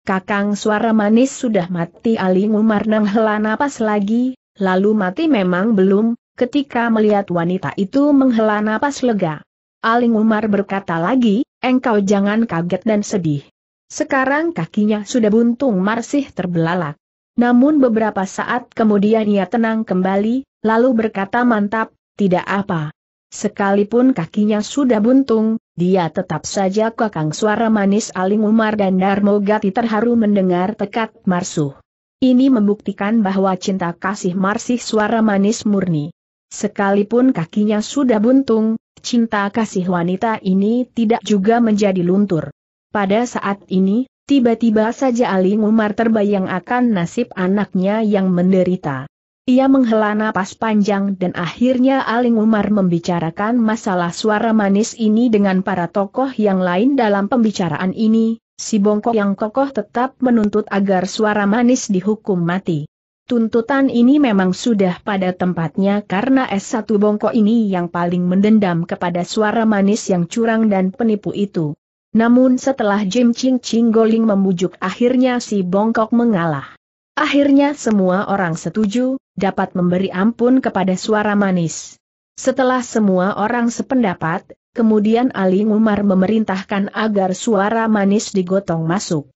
Kakang Suara Manis sudah mati. Ali Umar menghela napas lagi, lalu mati memang belum, ketika melihat wanita itu menghela napas lega. Ali Umar berkata lagi, engkau jangan kaget dan sedih. Sekarang kakinya sudah buntung. Marsih terbelalak. Namun beberapa saat kemudian ia tenang kembali, lalu berkata mantap, tidak apa. Sekalipun kakinya sudah buntung, dia tetap saja Kakang Suara Manis. Ali Umar dan Darmogati terharu mendengar tekad Marsih. Ini membuktikan bahwa cinta kasih Marsih Suara Manis murni. Sekalipun kakinya sudah buntung, cinta kasih wanita ini tidak juga menjadi luntur. Pada saat ini, tiba-tiba saja Ali Umar terbayang akan nasib anaknya yang menderita. Ia menghela napas panjang dan akhirnya Ali Umar membicarakan masalah Suara Manis ini dengan para tokoh yang lain. Dalam pembicaraan ini, si bongkok yang kokoh tetap menuntut agar Suara Manis dihukum mati. Tuntutan ini memang sudah pada tempatnya karena S1 bongkok ini yang paling mendendam kepada Suara Manis yang curang dan penipu itu. Namun setelah Jim Ching Chingoling membujuk, akhirnya si bongkok mengalah. Akhirnya semua orang setuju, dapat memberi ampun kepada Suara Manis. Setelah semua orang sependapat, kemudian Ali Umar memerintahkan agar Suara Manis digotong masuk.